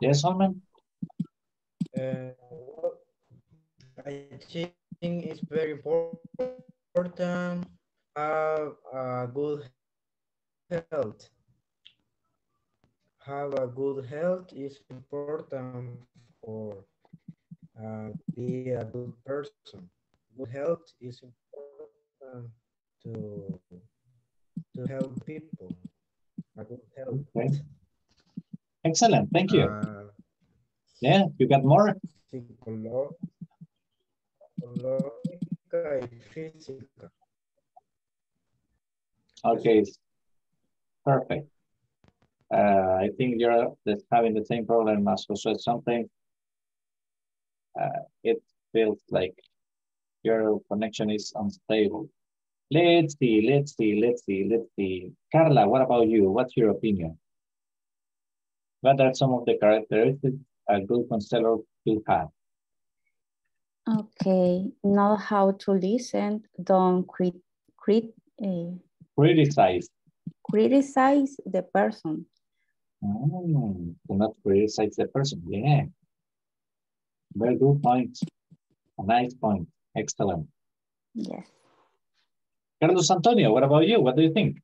Yes, Holman? Uh, I think it's very important have a good health. Have a good health is important for uh, be a good person. Good health is important to to help people. A good health. Okay. Excellent. Thank you. Uh, Yeah, you got more? Psychological and physical. Okay, perfect. Uh, I think you're having the same problem as Jose. Something. Uh, it feels like your connection is unstable. Let's see, let's see, let's see, let's see. Carla, what about you? What's your opinion? What are some of the characteristics a good counselor could have? Okay, know how to listen, don't crit, crit, uh, criticize. Criticize the person. Mm, do not criticize the person, yeah. Very good point. A nice point. Excellent. Yes. Carlos Antonio, what about you? What do you think?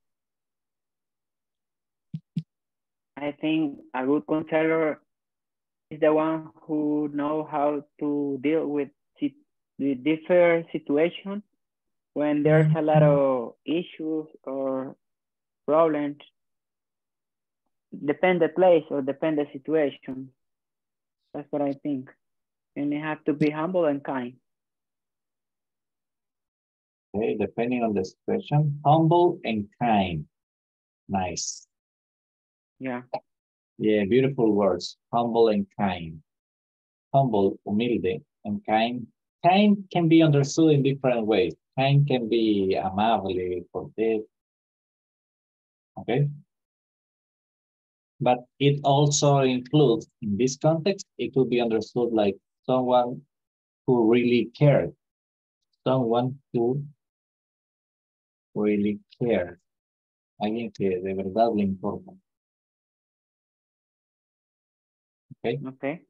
I think a good counselor is the one who knows how to deal with the different situations when there's a lot of issues or problems. Depend the place or depend the situation. That's what I think. And you have to be humble and kind. Okay, depending on the situation, humble and kind. Nice. Yeah. Yeah, beautiful words. Humble and kind. Humble, humilde, and kind. Kind can be understood in different ways. Kind can be amable, cordial. Okay. But it also includes, in this context, it could be understood like someone who really cares. Someone who really cares. Alguien que de verdad le importa. Okay. Okay.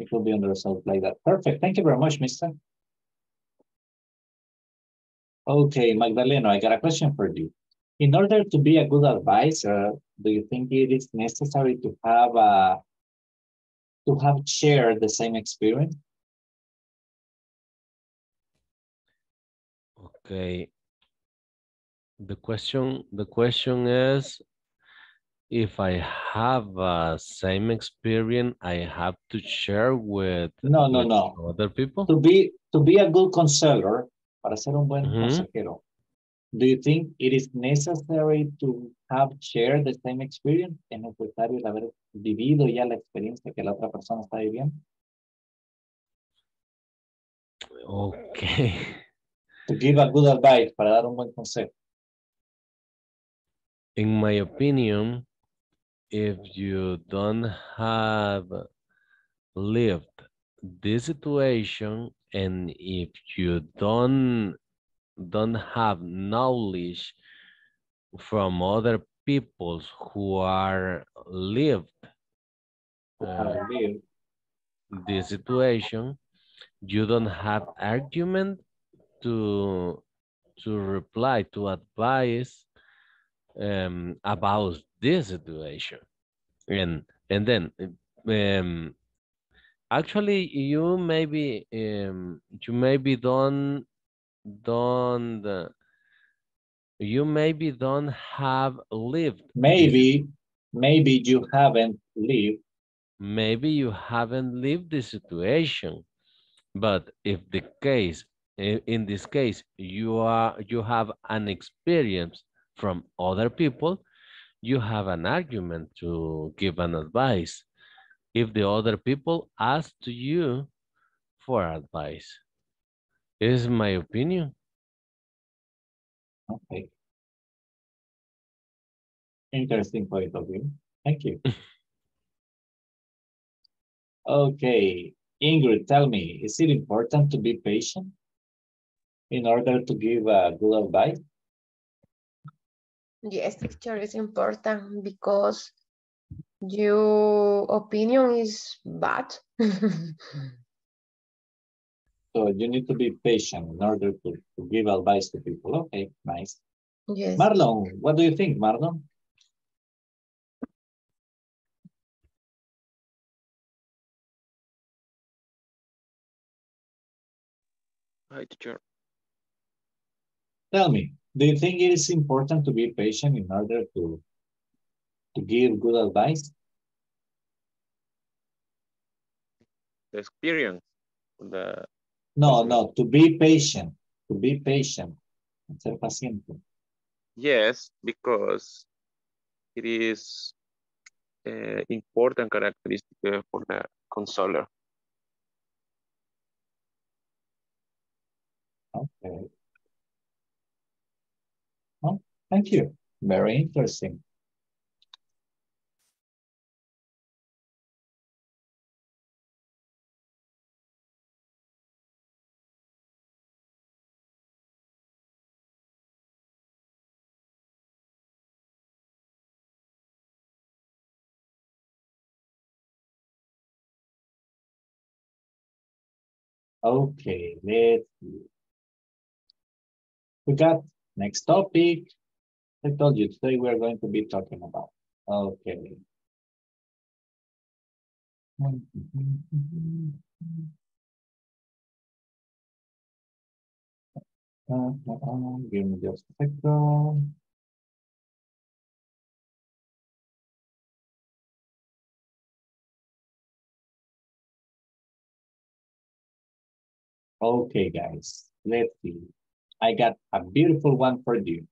It will be understood like that. Perfect. Thank you very much, mister. Okay, Magdaleno, I got a question for you. In order to be a good advisor, do you think it is necessary to have a to have shared the same experience? Okay. The question the question is, if I have a same experience, I have to share with no no with no other people. To be to be a good counselor, para ser un buen mm-hmm. consejero, do you think it is necessary to have shared the same experience? ¿Es necesario el haber vivido ya la experiencia que la otra persona está viviendo? Okay. To give a good advice, para dar un buen consejo. In my opinion, if you don't have lived this situation and if you don't don't have knowledge from other peoples who are lived uh, this situation, you don't have argument to to reply to advice um about this situation, and and then um actually you maybe um you maybe don't don't uh, you maybe don't have lived maybe maybe you haven't lived maybe you haven't lived the situation, but if the case in this case you are you have an experience from other people, you have an argument to give an advice if the other people ask to you for advice. Is my opinion. Okay. Interesting point of view. Thank you. Okay, Ingrid, tell me, is it important to be patient in order to give a good advice? Yes, teacher, is important because your opinion is bad. So you need to be patient in order to, to give advice to people. Okay, nice. Yes. Marlon, what do you think, Marlon? Hi, teacher. Tell me, do you think it is important to be patient in order to, to give good advice? The experience. The... No, no, to be patient. To be patient. Ser paciente. Yes, because it is uh, important characteristic for the consoler. Okay. Oh, thank you. Very interesting. Okay, let's see. We got next topic. I told you today we're going to be talking about. Okay. Give me just a second. Okay, guys, let's see. I got a beautiful one for you.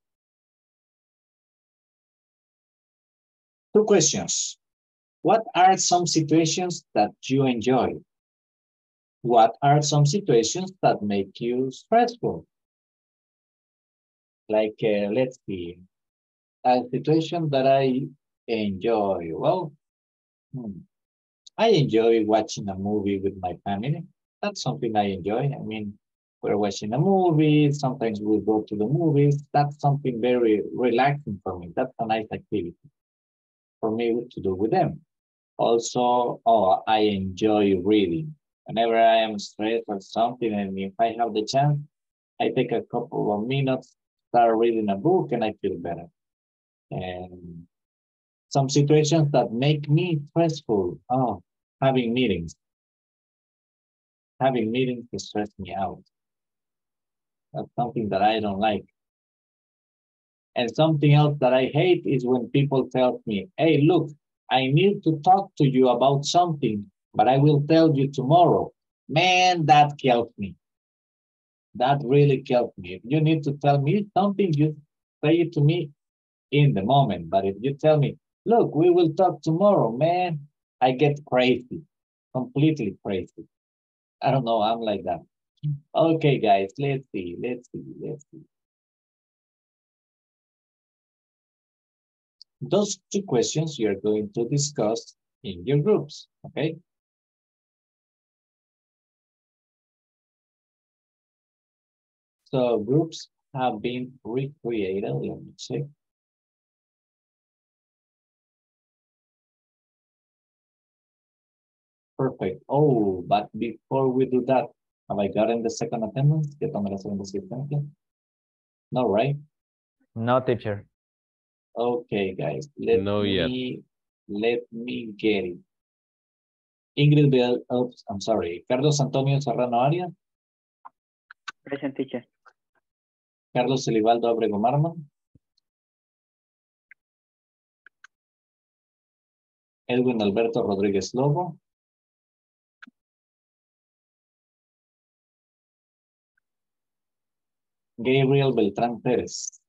Two questions. What are some situations that you enjoy? What are some situations that make you stressful? Like, uh, let's see, a situation that I enjoy. Well, hmm, I enjoy watching a movie with my family. That's something I enjoy. I mean, we're watching a movie. Sometimes we'll go to the movies. That's something very relaxing for me. That's a nice activity for me to do with them. Also, oh, I enjoy reading. Whenever I am stressed or something, and if I have the chance, I take a couple of minutes, start reading a book, and I feel better. And some situations that make me stressful, oh, having meetings. Having meetings to stress me out. That's something that I don't like. And something else that I hate is when people tell me, hey, look, I need to talk to you about something, but I will tell you tomorrow. Man, that killed me. That really killed me. If you need to tell me something, you say it to me in the moment. But if you tell me, look, we will talk tomorrow, man, I get crazy, completely crazy. I don't know, I'm like that. Okay, guys, let's see, let's see, let's see. Those two questions you're going to discuss in your groups, okay? So groups have been recreated, let me check. Perfect. Oh, but before we do that, have I gotten the second attendance? No, right? No, teacher. Okay, guys. Let no me yet. Let me get it. Ingrid Bell, oops, I'm sorry. Carlos Antonio Serrano Arias. Present, teacher. Carlos Elivaldo Abrego Marmol. Edwin Alberto Rodriguez Lobo. Gabriel Beltrán Pérez.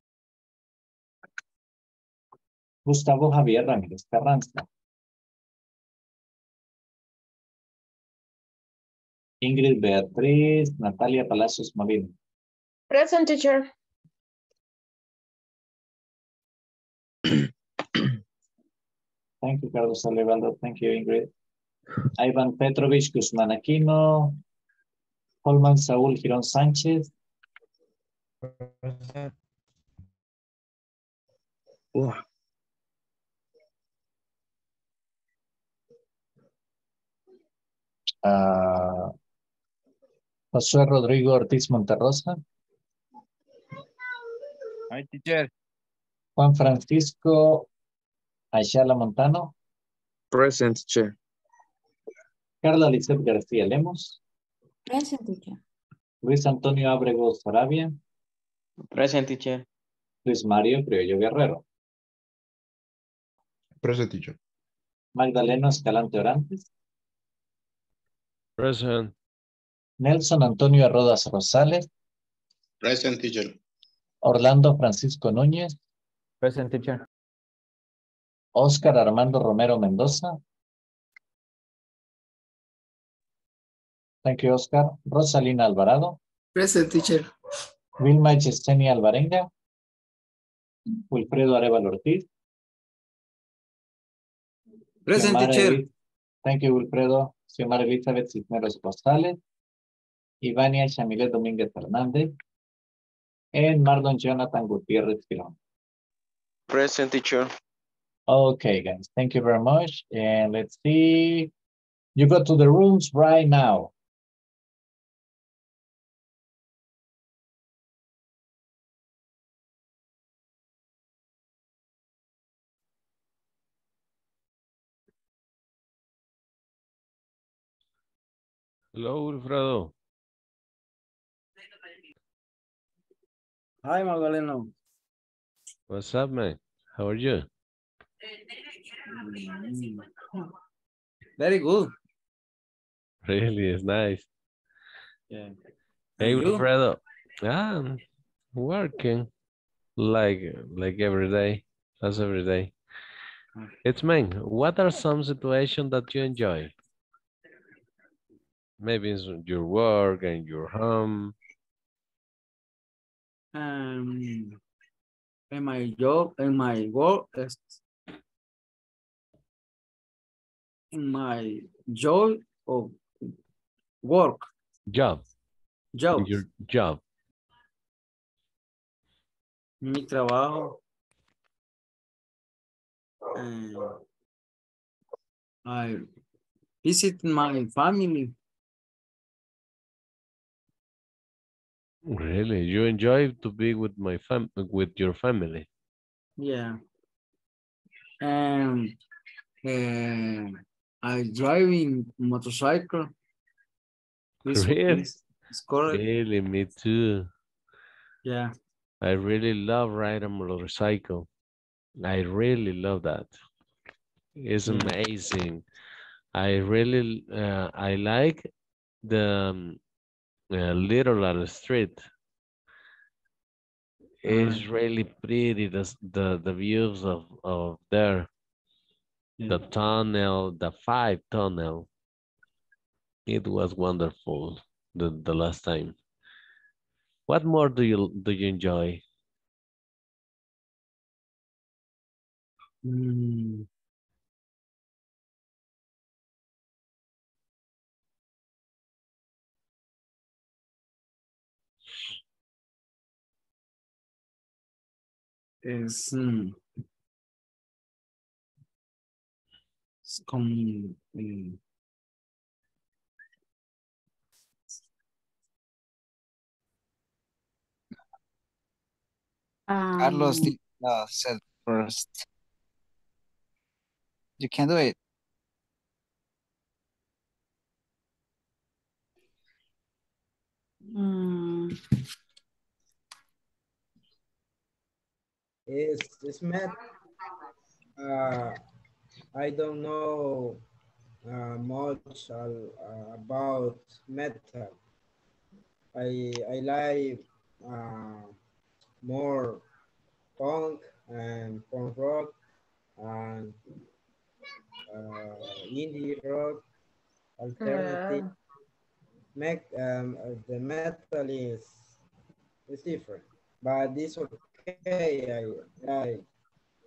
Gustavo Javier Ramírez Carranza. Ingrid Beatriz Natalia Palacios Molina. Present, teacher. Thank you, Carlos Elivaldo. Thank you, Ingrid. Ivan Petrovich Guzmán Aquino. Holman Saúl Girón Sánchez. Oh. Uh, Josué Rodrigo Ortiz Monterrosa. Hi, teacher. Juan Francisco Ayala Montano. Present, teacher. Carla Lissette García Lemus. Present, teacher. Luis Antonio Abrego Saravia. Present, teacher. Luis Mario Criollo Guerrero. Present, teacher. Magdaleno Escalante Orantes. Present. Nelson Antonio Arrodas Rosales. Present, teacher. Orlando Francisco Núñez. Present, teacher. Oscar Armando Romero Mendoza. Thank you, Oscar. Rosalina Alvarado. Present, teacher. Wilma Yesenia Alvarenga. Wilfredo Arevalo Ortiz. Present, Xiomara teacher. El... Thank you, Wilfredo. Xiomara Elizabeth Cisneros Rosales. Ivania Chamilet Dominguez Hernandez. And Marlon Jonathan Gutiérrez Girón. Present, teacher. Okay, guys. Thank you very much. And let's see. You go to the rooms right now. Hello, Wilfredo. Hi, Magdaleno. What's up, man? How are you? Very good. Really, it's nice. Yeah. Hey, Wilfredo. I'm working like like every day. That's every day. It's man. What are some situations that you enjoy? Maybe it's your work and your home. Um, and my job, and my work, is in my joy of work. Job. Job. Your job. Mi trabajo. And I visit my family. Really, you enjoy to be with my fam with your family. Yeah, and um, uh, I driving motorcycle. This really, it's really, me too. Yeah, I really love riding a motorcycle. I really love that. It's amazing. I really, uh, I like the. Um, A little on the street. It's really pretty, the, the, the views of, of there. Yeah. The tunnel, the five tunnel. It was wonderful the, the last time. What more do you, do you enjoy? Mm. Is um, it's coming in. Um, Carlos uh, said first. You can do it. Um, It's, it's met. Uh, I don't know uh, much uh, about metal. I I like uh, more punk and punk rock and uh, indie rock, alternative. Uh. Mac, um, the metal is is different, but this one. Okay, I, I,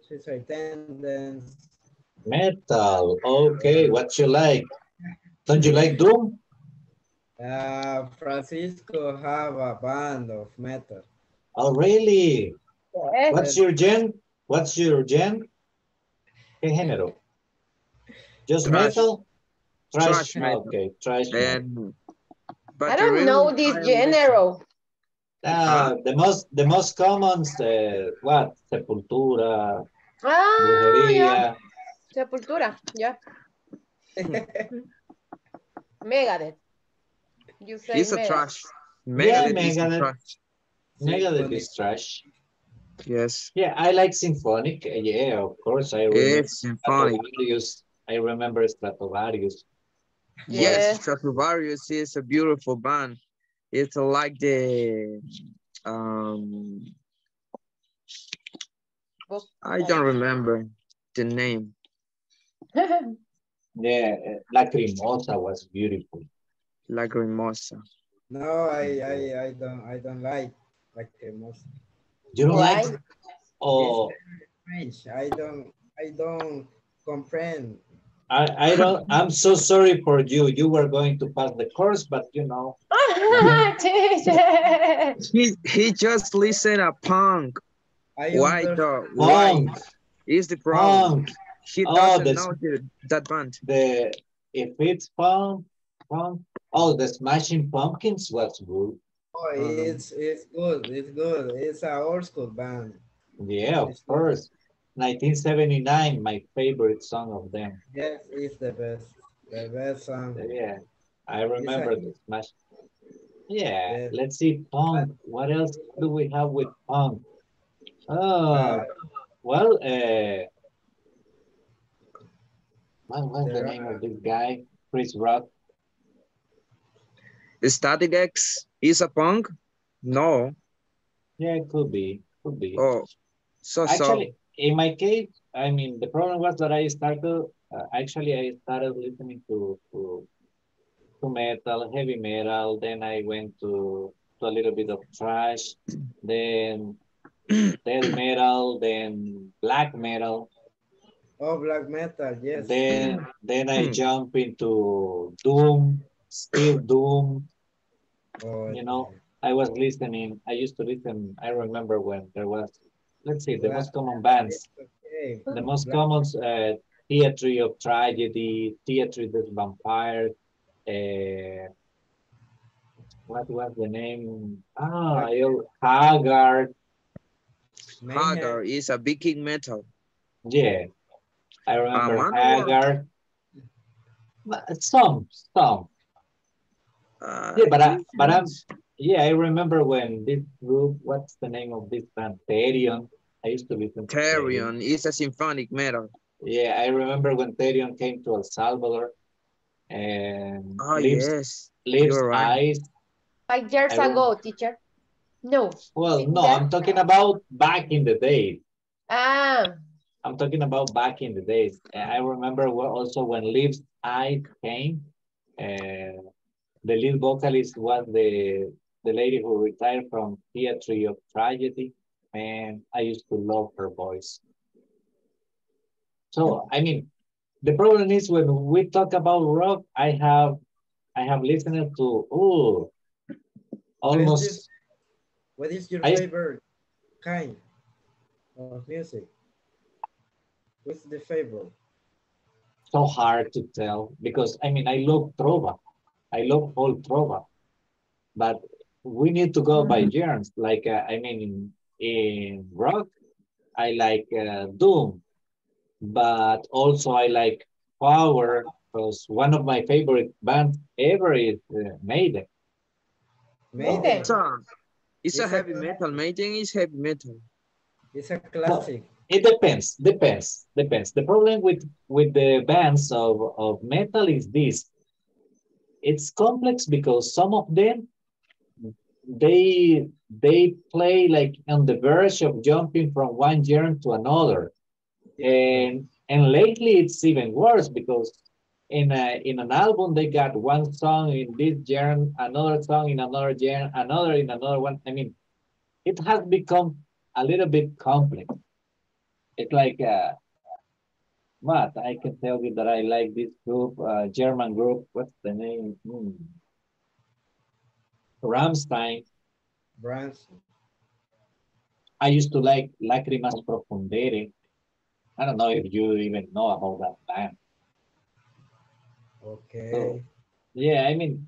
she's attendance. Metal, okay, what you like? Don't you like Doom? Uh, Francisco have a band of metal. Oh, really? Yes. What's your gen? What's your gen? ¿Qué género? Just trash. Metal? Trash, trash metal. Okay, trash metal. I don't know this genre. Uh, the most the most common uh, what Sepultura, ah, brujería. Yeah. Sepultura, yeah. Megadeth. You say it's a trash. Megadeth, yeah, is Megadeth. Trash. Megadeth is trash. Yes. Yeah, I like symphonic. Yeah, of course. I remember it's symphonic. I remember Stratovarius. Yes, yeah. Stratovarius is a beautiful band. It's like the um was I don't remember the name. Yeah, Lacrimosa was beautiful. Lacrimosa. No, I, I, I don't, I don't like Lacrimosa. You don't like? like? Oh, French. I don't, I don't comprehend. I, I don't. I'm so sorry for you. You were going to pass the course, but you know. he he just listened a punk. Why the why is the problem? Punk. He doesn't oh, know the, that band. The if it's punk, punk. Oh, the Smashing Pumpkins was good. Oh, it's it's good. It's good. It's an old school band. Yeah, of course. nineteen seventy-nine, my favorite song of them. Yes, it's the best. The best song. Yeah, I remember like, the Smash. Yeah, yes. Let's see punk. What else do we have with punk? Oh, uh, well, uh, what was the name of this guy? Chris Rock. Static X is a punk? No. Yeah, it could be. Could be. Oh, so Actually, so. In my case, I mean, the problem was that I started, uh, actually I started listening to, to to metal, heavy metal, then I went to, to a little bit of thrash, then death metal, then black metal. Oh, black metal, yes. Then, then I jump into doom, steel doom, oh, you know, I was listening, I used to listen, I remember when there was Let's see, the most common bands. Okay. The most common uh, Theatre of Tragedy, Theatre of the Vampire. Uh, what was the name? Ah, Haggard. Haggard is a Viking metal. Yeah, I remember Haggard. Some, some. Uh, yeah, but, I, but I'm, yeah, I remember when this group, what's the name of this band? Therion. I used to listen to Therion. It's a symphonic metal. Yeah, I remember when Therion came to El Salvador and oh, Lips, yes. Lips right. Eyes. Five years ago, teacher. No. Well, no, I'm talking about back in the days. Ah. I'm talking about back in the days. I remember also when Lips Eyes came. Uh, the lead vocalist was the, the lady who retired from Theatre of Tragedy. And I used to love her voice. So, I mean, the problem is when we talk about rock, I have I have listened to, oh, almost. What is, this, what is your I, favorite kind of music? What's the favorite? So hard to tell because, I mean, I love Trova. I love all Trova. But we need to go mm-hmm. by genres. Like, uh, I mean, in, in rock, I like uh, doom, but also I like power because one of my favorite bands ever is uh, Maiden. Maiden? It's a, it's it's a heavy a, metal. Maiden is heavy metal. It's a classic. No, it depends, depends, depends. The problem with, with the bands of, of metal is this. It's complex because some of them, they they play like on the verge of jumping from one genre to another. And and lately it's even worse because in a, in an album, they got one song in this genre, another song in another genre, another in another one. I mean, it has become a little bit complex. It's like, uh, Matt, I can tell you that I like this group, uh, German group. What's the name? Hmm. Rammstein. Branson. I used to like Lacrimas Profundere. I don't know if you even know about that band. Okay. So, yeah, I mean,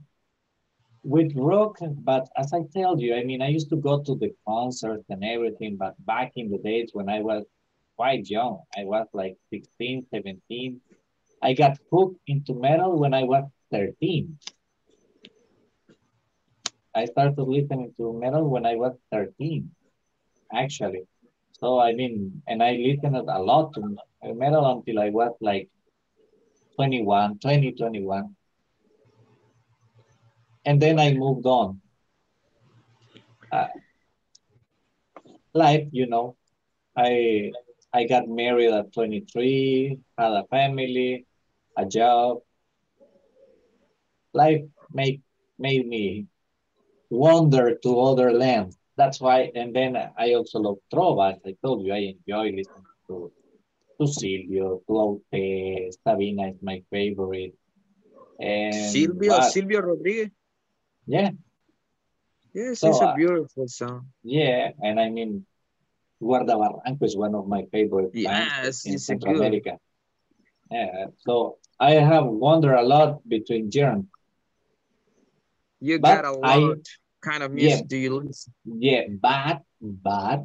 with rock, but as I tell you, I mean, I used to go to the concerts and everything, but back in the days when I was quite young, I was like sixteen, seventeen. I got hooked into metal when I was thirteen. I started listening to metal when I was thirteen, actually. So, I mean, and I listened a lot to metal until I was like twenty-one, twenty, twenty-one. And then I moved on. Uh, life, you know, I I got married at twenty-three, had a family, a job. Life made, made me wander to other lands. That's why, and then I also love Trova, as I told you, I enjoy listening to, to Silvio, to Aute, Sabina is my favorite. And Silvio, but, Silvio Rodriguez? Yeah. Yes, so, it's a beautiful uh, song. Yeah, and I mean, Guarda Barranco is one of my favorite yes, in Central good. America. Yeah, so I have wandered a lot between genres. You but got a lot I, kind of music, yeah, do you listen? Yeah, but, but,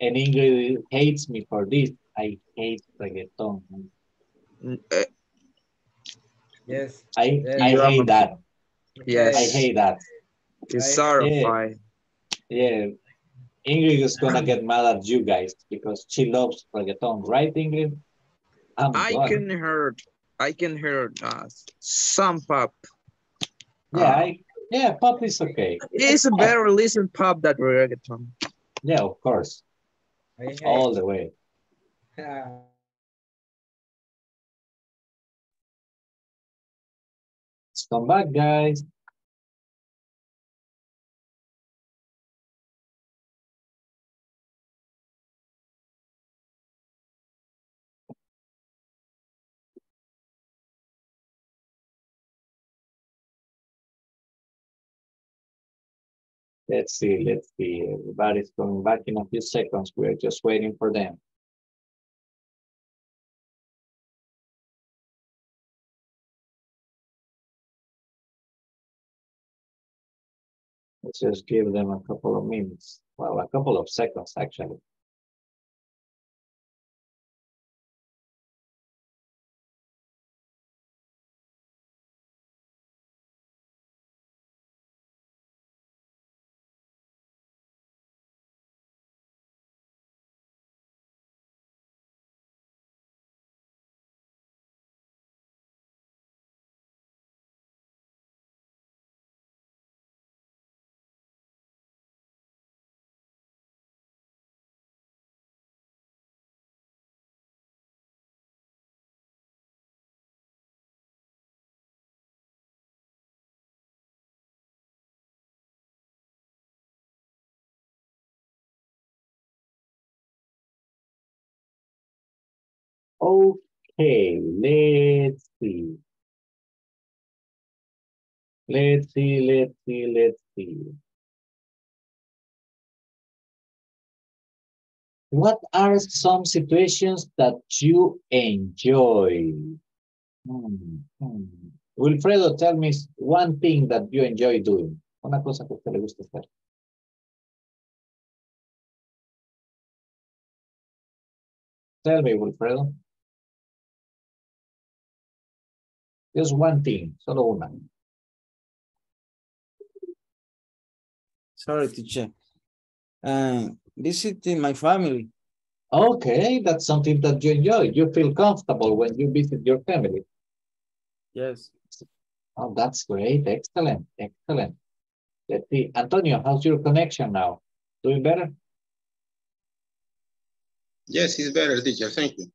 and Ingrid hates me for this. I hate reggaeton. Uh, yes. I, yes. I hate a, that. Yes. I hate that. It's horrifying. Yeah. yeah. Ingrid is going to get mad at you guys because she loves reggaeton, right, Ingrid? Oh, I God. can hear, I can hear uh, some pop. Yeah, uh, I, yeah, pop is okay. It's a better listen pop than reggaeton. Yeah, of course. All the way. Yeah. Let's come back, guys. Let's see, let's see. Everybody's coming back in a few seconds. We're just waiting for them. Let's just give them a couple of minutes. Well, a couple of seconds, actually. Okay, let's see. Let's see, let's see, let's see. What are some situations that you enjoy? Mm-hmm. Wilfredo, tell me one thing that you enjoy doing. Una cosa que a usted le gusta hacer. Tell me, Wilfredo. Just one thing, solo una. Sorry, teacher. Uh, visiting my family. Okay, that's something that you enjoy. You feel comfortable when you visit your family. Yes. Oh, that's great. Excellent. Excellent. Let's see. Antonio, how's your connection now? Doing better? Yes, it's better, teacher. Thank you.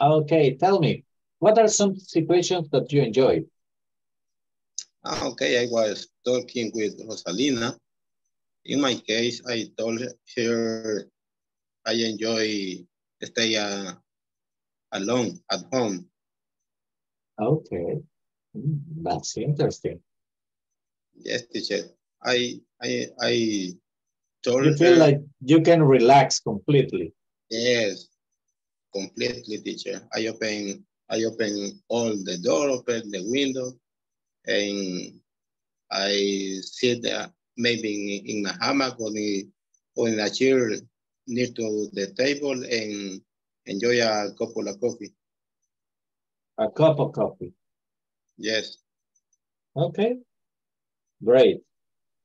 Okay, tell me. What are some situations that you enjoy? Okay, I was talking with Rosalina. In my case, I told her I enjoy stay uh, alone at home. Okay, that's interesting. Yes, teacher. I I I told you feel her, like you can relax completely. Yes, completely, teacher. I open. I open all the door, open the window, and I sit there, maybe in, in a hammock or in, or in a chair near to the table and enjoy a couple of coffee. A cup of coffee? Yes. Okay, great.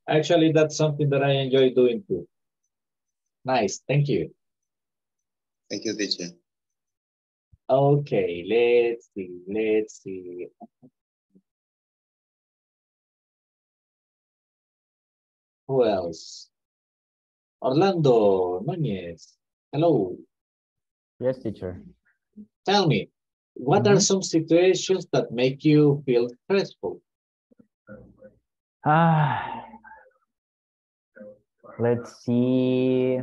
Actually, that's something that I enjoy doing too. Nice, thank you. Thank you, teacher. Okay, let's see, let's see. Who else? Orlando Núñez, hello. Yes, teacher. Tell me, what mm-hmm. are some situations that make you feel stressful? Ah, let's see.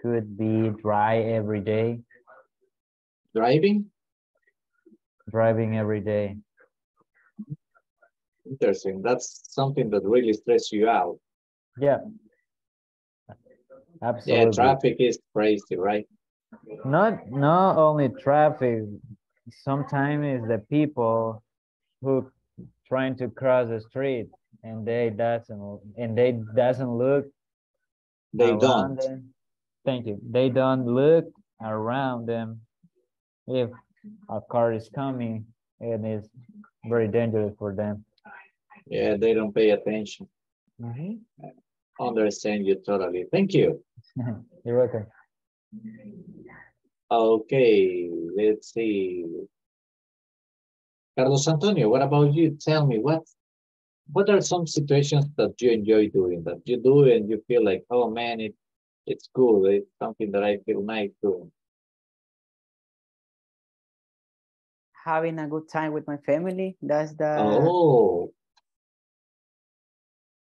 Could be dry every day. Driving? Driving every day. Interesting. That's something that really stresses you out. Yeah. Absolutely. Yeah, traffic is crazy, right? Not, not only traffic. Sometimes it's the people who trying to cross the street and they doesn't and they doesn't look. They don't. Them. Thank you. They don't look around them. If a car is coming, it is very dangerous for them. Yeah, they don't pay attention. Mm-hmm. I understand you totally. Thank you. You're welcome. Okay, let's see. Carlos Antonio, what about you? Tell me, what what are some situations that you enjoy doing, that you do and you feel like, oh man, it, it's cool. It's something that I feel nice doing. Having a good time with my family. That's the... Oh.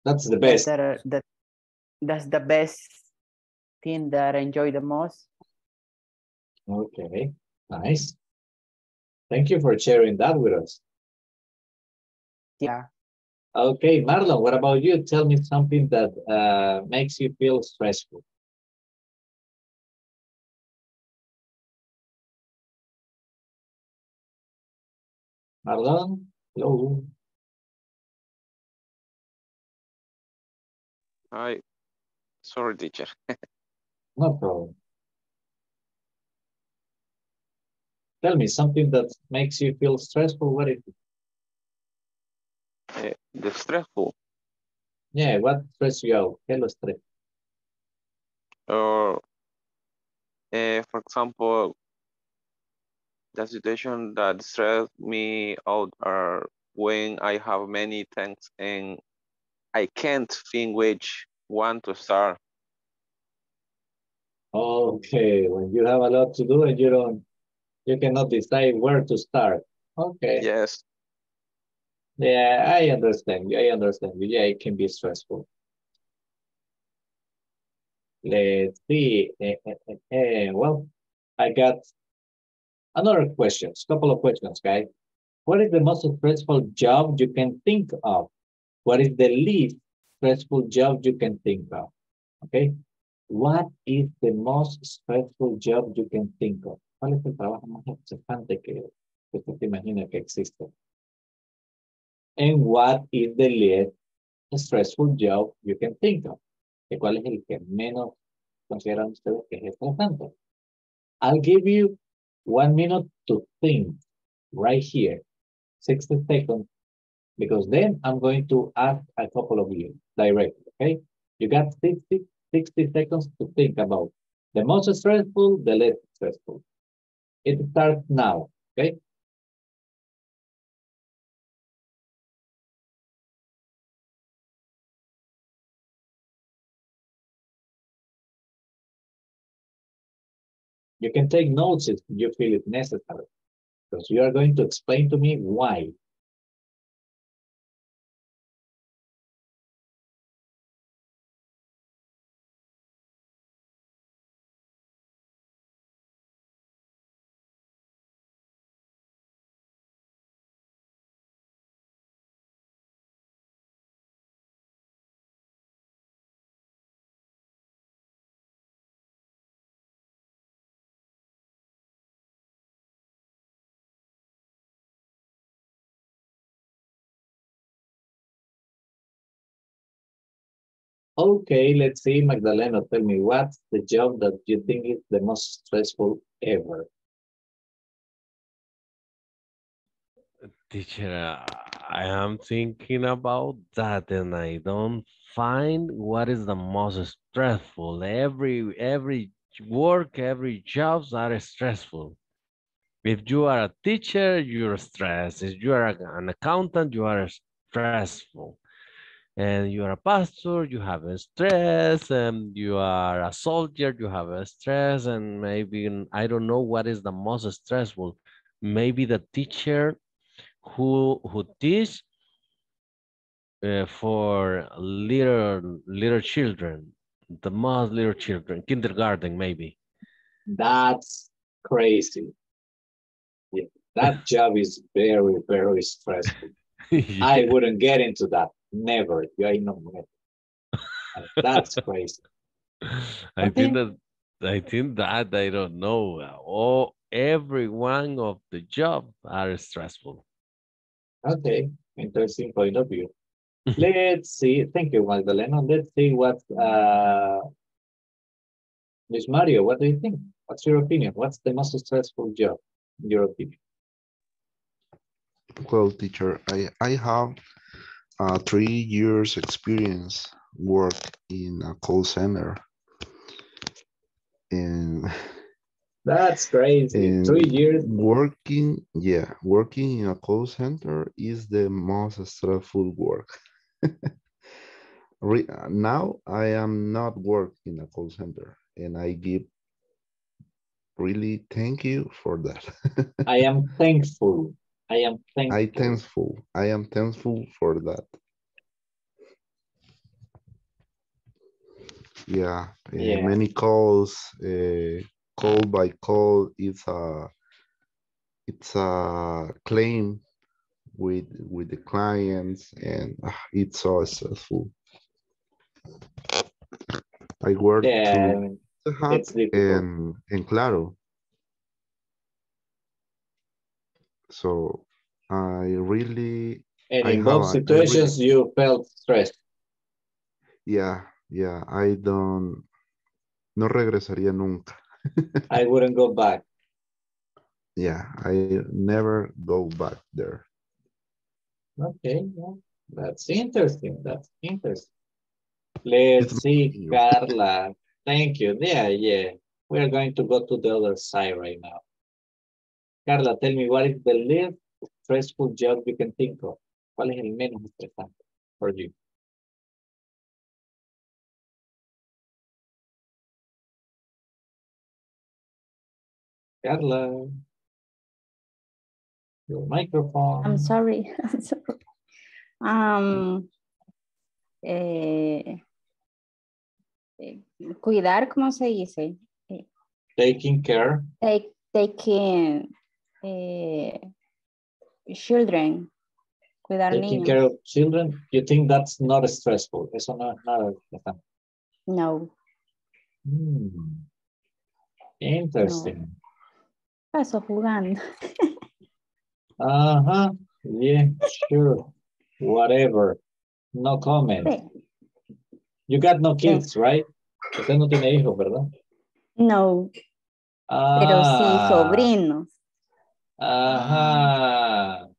That's the best. That are, that, that's the best thing that I enjoy the most. Okay, nice. Thank you for sharing that with us. Yeah. Okay, Marlon, what about you? Tell me something that uh, makes you feel stressful. Marlon, hello. Hi, sorry, teacher. No problem. Tell me something that makes you feel stressful. What is it? Uh, the stressful. Yeah, what stress you out? Hello, stress. Or, uh, for example, the situation that stress me out are when I have many things and I can't think which one to start. Okay, when you have a lot to do and you don't. You cannot decide where to start. Okay. Yes. Yeah, I understand you. I understand you. Yeah, it can be stressful. Let's see. Eh, eh, eh, eh. Well, I got another question. Couple of questions, guys. What is the most stressful job you can think of? What is the least stressful job you can think of? Okay. What is the most stressful job you can think of? ¿Cuál es el trabajo más estresante que usted se imagina que existe? And what is the least stressful job you can think of? ¿Y cuál es el que menos consideran ustedes que es estresante? I'll give you one minute to think right here, sixty seconds, because then I'm going to ask a couple of you directly, okay? You got sixty, sixty seconds to think about the most stressful, the least stressful. It starts now, okay? You can take notes if you feel it necessary, because you are going to explain to me why. Okay, let's see, Magdaleno, tell me, what's the job that you think is the most stressful ever? Teacher, I am thinking about that and I don't find what is the most stressful. Every, every work, every jobs are stressful. If you are a teacher, you're stressed. If you are an accountant, you are stressful. and you are a pastor, you have a stress, and you are a soldier, you have a stress, and maybe, I don't know what is the most stressful. Maybe the teacher who, who teach uh, for little, little children, the most little children, kindergarten maybe. That's crazy. Yeah, that job is very, very stressful. Yeah. I wouldn't get into that. Never. I know. Never. That's crazy. I think that I think that I don't know. Oh, every one of the jobs are stressful. Okay, interesting point of view. Let's see. Thank you, Magdalena. Let's see what uh Miz Mario, what do you think? What's your opinion? What's the most stressful job in your opinion? Well, teacher, I, I have uh, three years experience work in a call center. And that's crazy. And three years working, yeah, working in a call center is the most stressful work. Re now I am not working in a call center, and I give really thank you for that. I am thankful. I am thankful. I thankful. I am thankful for that. Yeah, yeah. Uh, many calls, uh, call by call. It's a, it's a claim with with the clients, and uh, it's so successful. I work. Yeah, to, to help and and Claro. So I really. And in both situations, you felt stressed. Yeah, yeah. I don't. No regresaría nunca. I wouldn't go back. Yeah, I never go back there. Okay, well, that's interesting. That's interesting. Let's see, Carla. Thank you. Yeah, yeah. We're going to go to the other side right now. Carla, tell me, what is the least stressful job you can think of? ¿Cuál es el menos estresante for you? Carla, your microphone. I'm sorry. I'm sorry. Um, eh, eh, cuidar, ¿cómo se dice? Eh, taking care. Take, taking. Uh, children, cuidar niños. Taking care of children, you think that's not stressful? Eso no es nada. No. Hmm. Interesting. No. Paso jugando. Uh-huh. Yeah, sure. Whatever. No comment. Sí. You got no kids, sí. Right? Usted no tiene hijos, ¿verdad? No. Ah. Pero sí sobrinos. Aha. Uh-huh.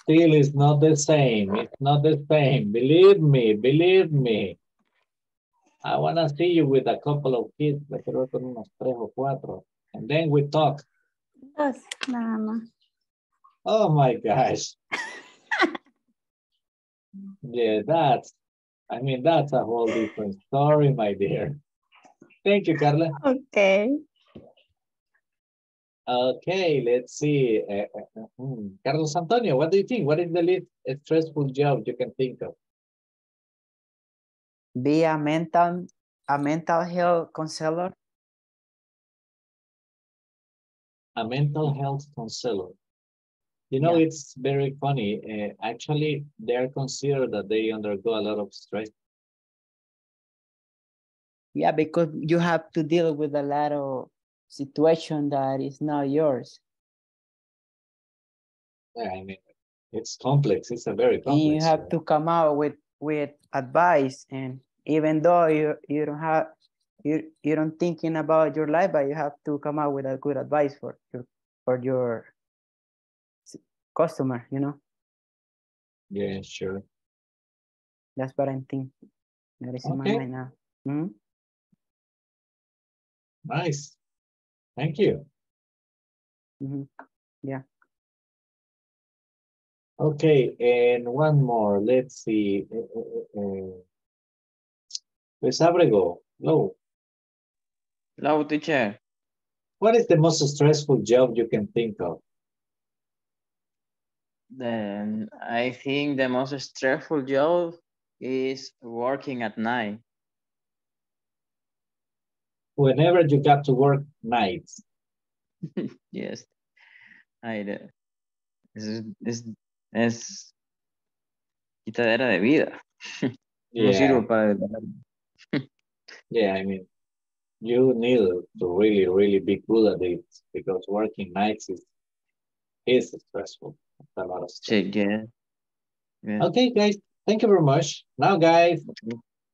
Still is not the same. It's not the same. Believe me, believe me. I wanna see you with a couple of kids, pero con unos tres o cuatro. And then we talk. Dos, nada más. Oh my gosh. Yeah, that's I mean that's a whole different story, my dear. Thank you, Carla. Okay. Okay, let's see. Uh, uh, hmm. Carlos Antonio, what do you think? What is the least stressful job you can think of? Be a mental, a mental health counselor. A mental health counselor. You know, yeah. It's very funny. Uh, actually, they are considered that they undergo a lot of stress. Yeah, because you have to deal with a lot of situation that is not yours. Yeah, I mean, it's complex. It's a very complex. And you have right? to come out with with advice, and even though you you don't have you you don't thinking about your life, but you have to come out with a good advice for your for your customer. You know. Yeah, sure. That's what I'm thinking. That is okay. In my mind now. Mm-hmm. Nice. Thank you. Mm-hmm. Yeah. Okay, and one more. Let's see. Miz Abrego, no. No, teacher. What is the most stressful job you can think of? Then I think the most stressful job is working at night. Whenever you got to work nights. Yes, I do. Es, es, es quitadera de vida. Yeah. Yeah, I mean, you need to really, really be good at it because working nights is, is stressful. It's a lot of stress. Yeah. Yeah. Okay, guys, thank you very much. Now, guys,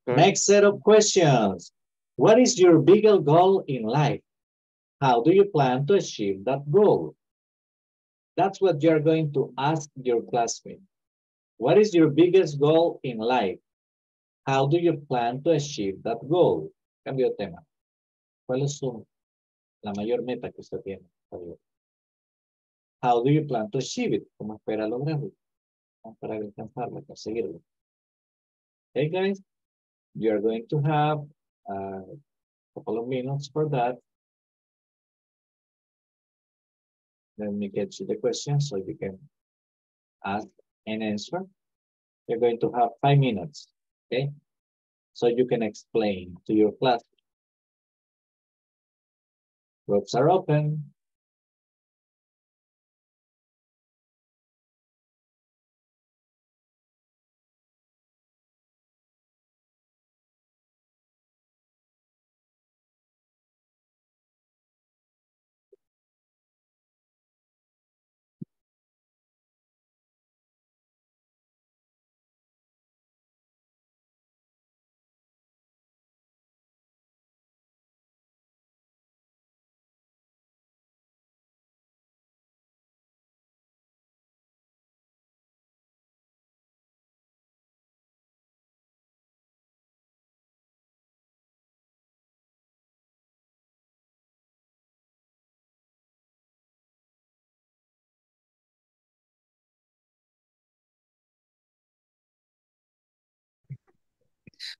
next set of questions. What is your bigger goal in life? How do you plan to achieve that goal? That's what you're going to ask your classmate. What is your biggest goal in life? How do you plan to achieve that goal? Cambio de tema. ¿Cuál es su, la mayor meta que usted tiene? How do you plan to achieve it? ¿Cómo espera lograrlo? ¿Cómo espera alcanzarlo, conseguirlo? Hey guys, you're going to have a couple of minutes for that. Let me get you the question so you can ask and answer. You're going to have five minutes, okay? So you can explain to your class. Groups are open.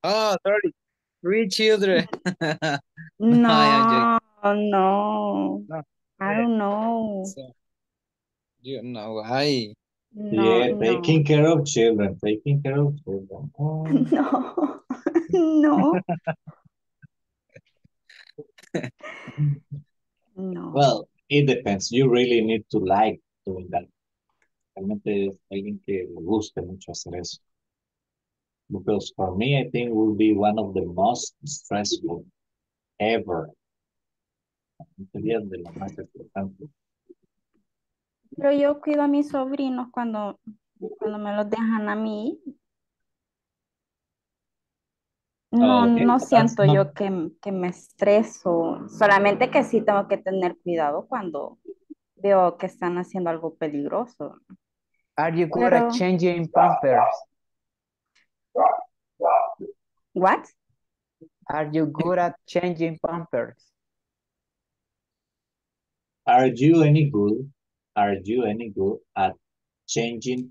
Oh, sorry. Three children. No, no, no, no. I don't know. So, you know why? No, yeah, no. Taking care of children. Taking care of children. Oh. No, no. No. Well, it depends. You really need to like doing that. Realmente es alguien que le guste mucho hacer eso. Because for me, I think it will be one of the most stressful ever. Pero yo cuido a mis sobrinos cuando, cuando me los dejan a mí. No, okay. No siento not... yo que, que me estreso. Solamente que sí tengo que tener cuidado cuando veo que están haciendo algo peligroso. Are you good Pero... at changing pampers? What? Are you good at changing pampers? Are you any good? Are you any good at changing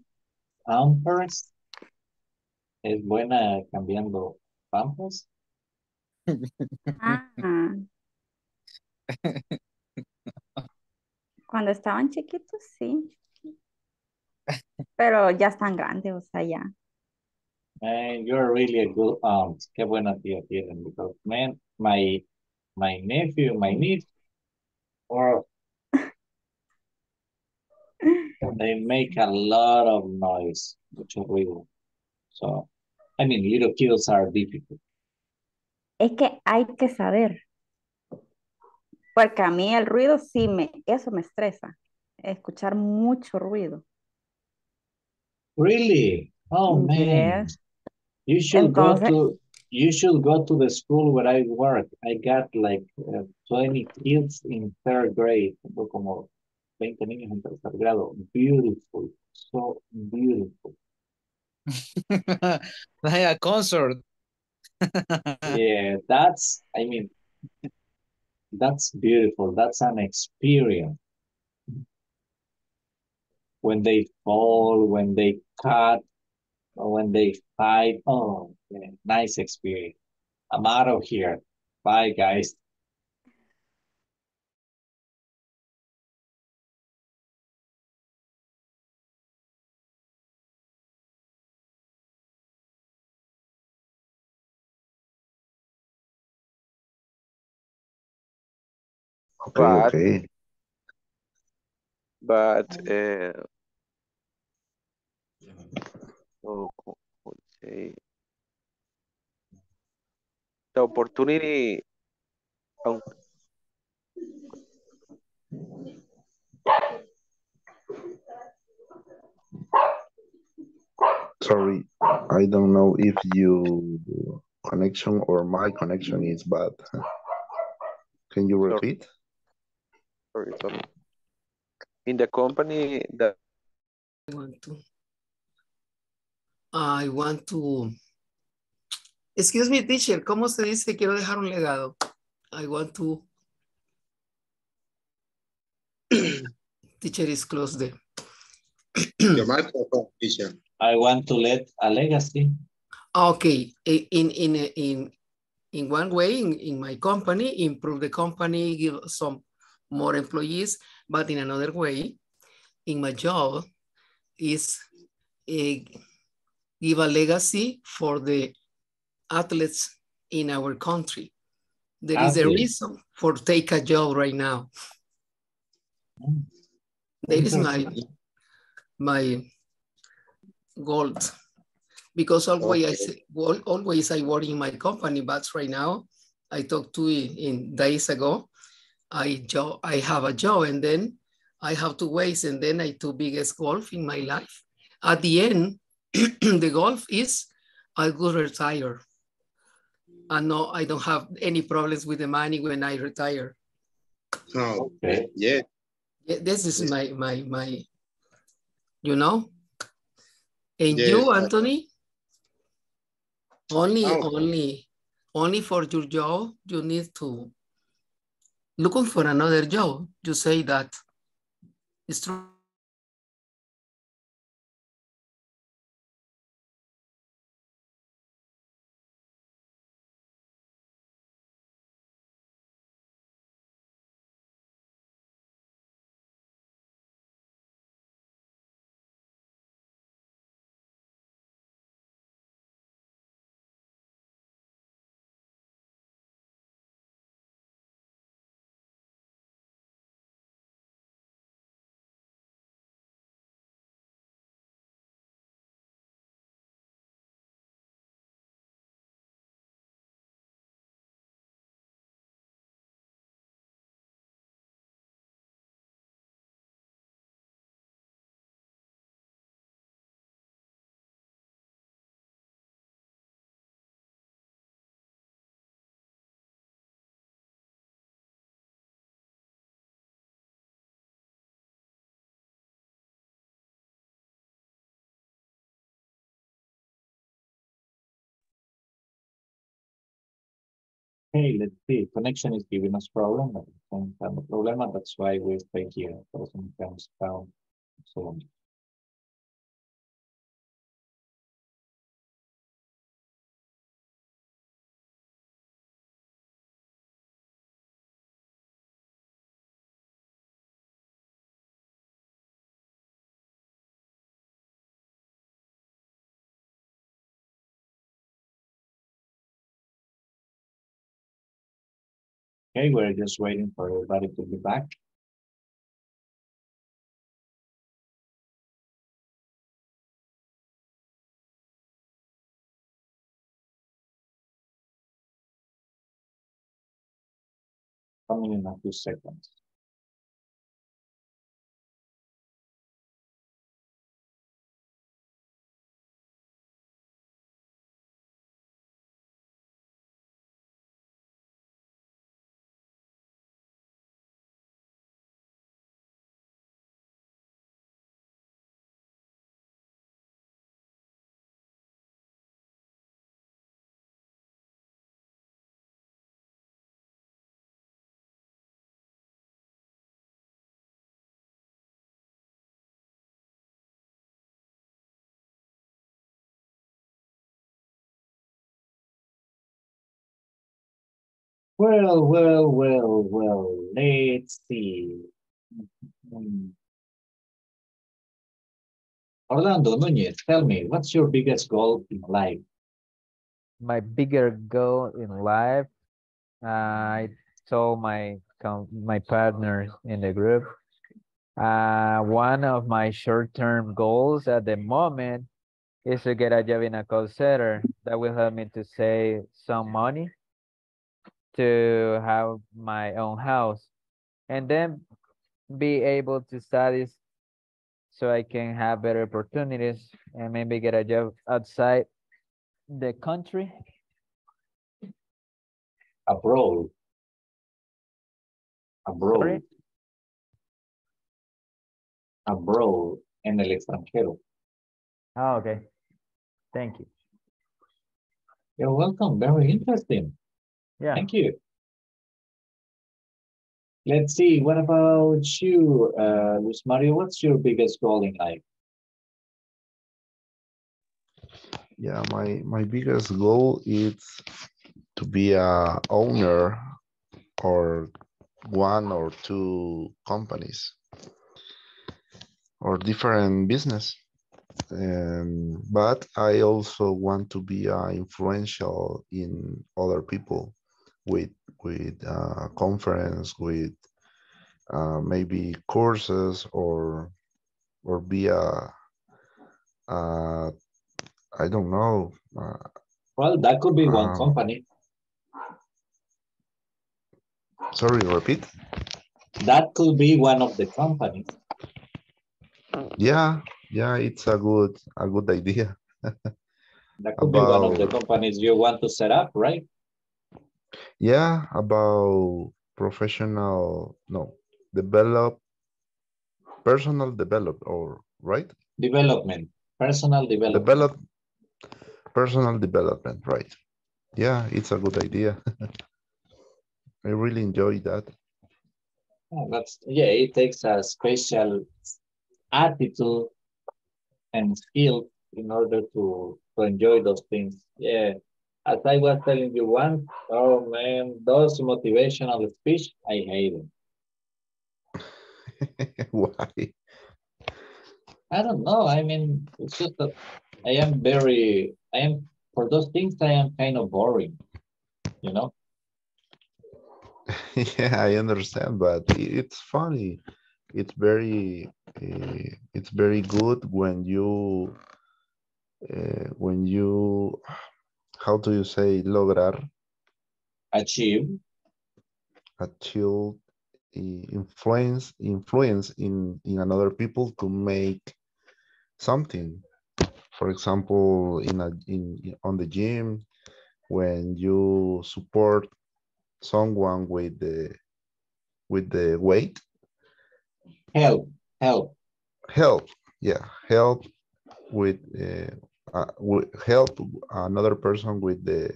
pampers? ¿Es buena cambiando pampers? Ah. Cuando estaban chiquitos, sí. Pero ya están grandes, o sea, ya. Man, you're really a good aunt. Qué buena tía tienen. Because, man, my, my nephew, my niece, or they make a lot of noise, which is real. So, I mean, little kids are difficult. Es que hay que saber. Porque a mí el ruido sí me, eso me estresa. Escuchar mucho ruido. Really? Oh, man. Yes. You should Entonces, go to you should go to the school where I work. I got like uh, twenty kids in third grade, como veinte niños en tercer grado. Beautiful, so beautiful. Like a concert. Yeah, that's. I mean, that's beautiful. That's an experience. when they fall, when they cut, or when they fight. Oh, yeah, nice experience. I'm out of here. Bye, guys. But, okay. but, uh, oh, okay. The opportunity, um, sorry, I don't know if you connection or my connection is bad. Can you repeat? Sorry. In the company that I want to, I want to, excuse me, teacher, ¿cómo se dice quiero dejar un legado? I want to, teacher is closed there. Your microphone, teacher. I want to let a legacy. Okay, in, in, in, in one way, in, in my company, improve the company, give some more employees, but in another way, in my job, is a, give a legacy for the athletes in our country. There athletes. is a reason for take a job right now. That is my, my goal. Because always, okay. I say, well, always I work in my company, but right now, I talked to in, in days ago, I job, I have a job, and then I have two ways, and then I two biggest goals in my life. At the end, the goal is I will retire. And no, I don't have any problems with the money when I retire. Oh, okay. Yeah. This is yes. my, my, my, you know? And yes. you, Anthony? Only, oh. only, only for your job, you need to looking for another job, you say that it's true. Hey, let's see, connection is giving us problem, problem, that's why we stay here. Person comes down, so on. Okay, we're just waiting for everybody to be back. Coming in a few seconds. Well, well, well, well, let's see. Orlando Núñez, tell me, what's your biggest goal in life? My bigger goal in life, uh, I told my my partner in the group, uh, one of my short-term goals at the moment is to get a job in a call center. That will help me to save some money, to have my own house, and then be able to study so I can have better opportunities and maybe get a job outside the country. Abroad. Abroad. Sorry? Abroad, en el extranjero. Oh, okay. Thank you. You're welcome. Very interesting. Yeah. Thank you. Let's see. What about you, uh, Luis Mario? What's your biggest goal in life? Yeah, my my biggest goal is to be a owner or one or two companies or different business. Um, but I also want to be uh, influential in other people. with with uh, conference, with uh, maybe courses, or or be a, a I don't know. Uh, well, that could be uh, one company. Sorry, repeat. That could be one of the companies. Yeah, yeah, it's a good a good idea. That could About... be one of the companies you want to set up, right? Yeah, about professional, no, develop, personal develop, or right? Development, personal development. Develop, personal development, right. Yeah, it's a good idea. I really enjoy that. Oh, that's, yeah, it takes a special attitude and skill in order to, to enjoy those things, yeah. As I was telling you once, oh man, those motivational speech, I hate them. Why? I don't know. I mean, it's just that I am very, I am, for those things, I am kind of boring, you know? Yeah, I understand, but it's funny. It's very, uh, it's very good when you, uh, when you, how do you say lograr? Achieve. Achieve influence influence in, in another people to make something. For example, in a in on the gym, when you support someone with the with the weight. Help. Help. Help. Yeah. Help with uh, Uh, will help another person with the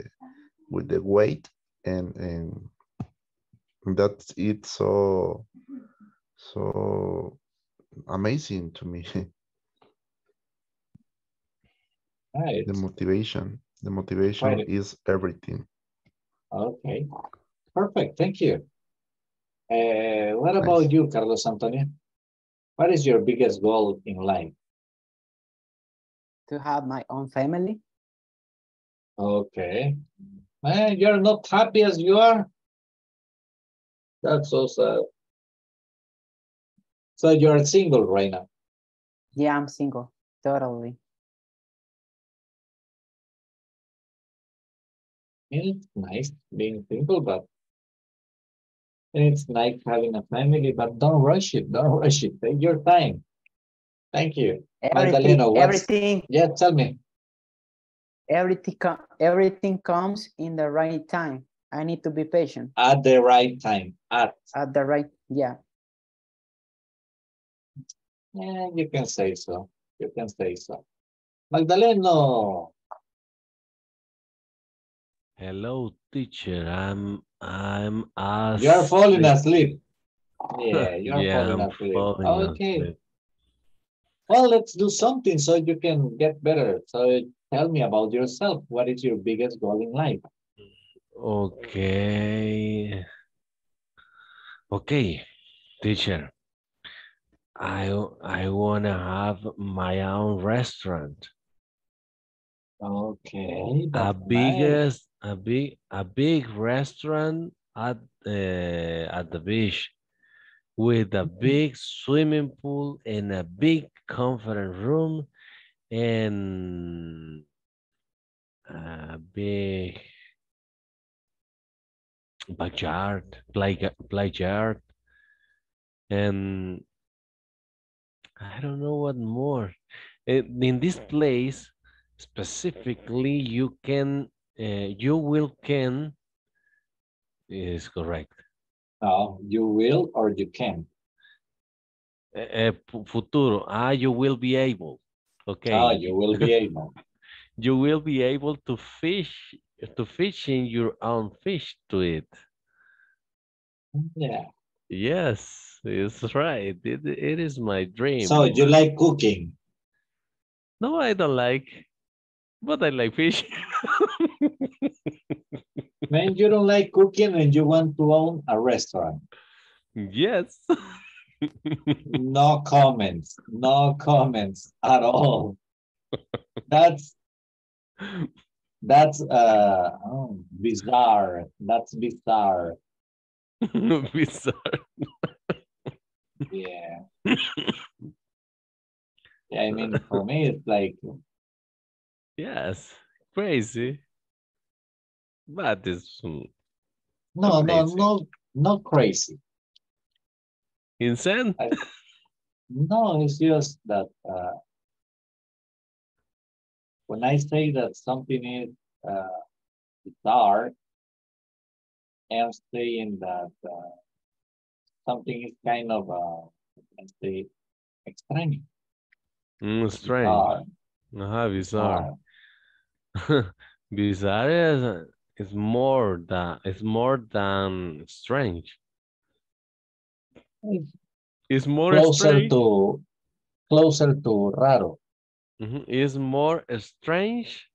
with the weight, and and that's it. So so amazing to me. Right. The motivation, the motivation right. is everything. Okay, perfect. Thank you. Uh, what nice. About you, Carlos Antonio? What is your biggest goal in life? To have my own family. Okay. Man, you're not happy as you are? That's so sad. So you're single right now? Yeah, I'm single. Totally. It's nice being single, but it's nice having a family, but don't rush it. Don't rush it. Take your time. Thank you. Everything, everything. Yeah, tell me. Everything, everything comes in the right time. I need to be patient. At the right time. At. At the right, yeah. Yeah, you can say so. You can say so. Magdaleno. Hello, teacher. I'm, I'm asleep. You're falling asleep. Yeah, you're yeah, falling I'm asleep. Falling okay. Asleep. Well, let's do something so you can get better. So tell me about yourself. What is your biggest goal in life? Okay. Okay, teacher. I, I want to have my own restaurant. Okay. A biggest, nice. a big, a big restaurant at uh, at the beach, with a big swimming pool and a big conference room, and a big backyard, play backyard, and I don't know what more. In this place specifically, you can, uh, you will can, is correct. Oh, you will or you can. Uh, futuro. Ah, you will be able. Okay. Ah, you will be able. You will be able to fish, to fish in your own fish to it. Yeah. Yes, it's right. It, it is my dream. So you like cooking? No, I don't like, but I like fish. Man, you don't like cooking and you want to own a restaurant. Yes. No comments. No comments at all. That's that's uh oh, bizarre. That's bizarre. Bizarre. Yeah. Yeah, I mean, for me it's like, yes, crazy. But it's no, no, crazy. no, not crazy. Insane? I, no, it's just that uh, when I say that something is uh, bizarre, I'm saying that uh, something is kind of, uh, let's say, extreme. Mm, strange. Bizarre. Uh-huh, bizarre. Uh, bizarre is. It's more than it's more than strange. It's more closer strange. to closer to raro. Mm-hmm. It's more strange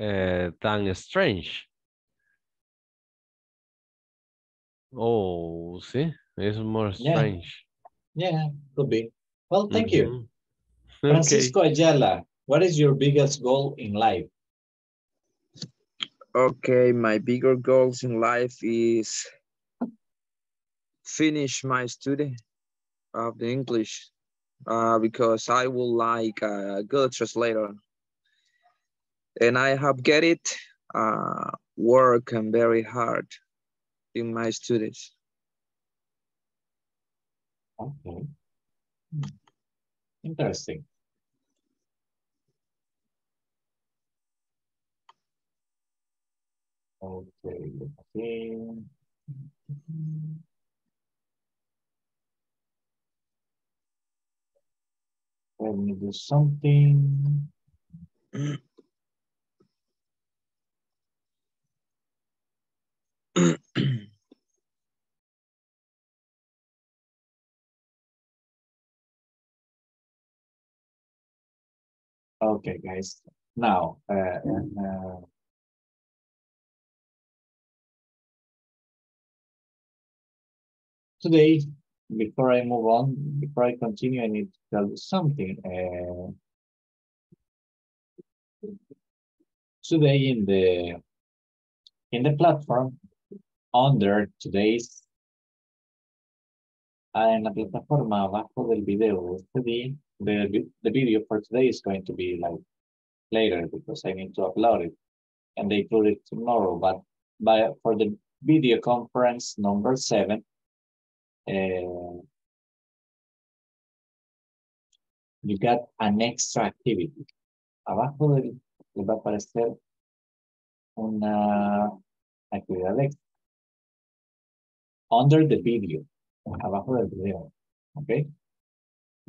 uh, than strange. Oh, see, it's more strange. Yeah, yeah, could be. Well, thank mm-hmm. you, okay. Francisco Ayala. What is your biggest goal in life? Okay, my bigger goals in life is finish my study of the English uh, because I would like a good translator. And I have get it, uh, work and very hard in my studies. Okay. Interesting. Okay, okay. Let me do something. Okay, guys. Now, uh, uh, today, before I move on, before I continue, I need to tell you something. Uh, today in the in the platform, under today's, en la plataforma abajo del video, the, the, the video for today is going to be like later because I need to upload it and they put it tomorrow. But by, for the video conference number seven, Uh, you got an extra activity. Abajo del, le va a aparecer una actividad extra. Under the video. Abajo del video. Okay?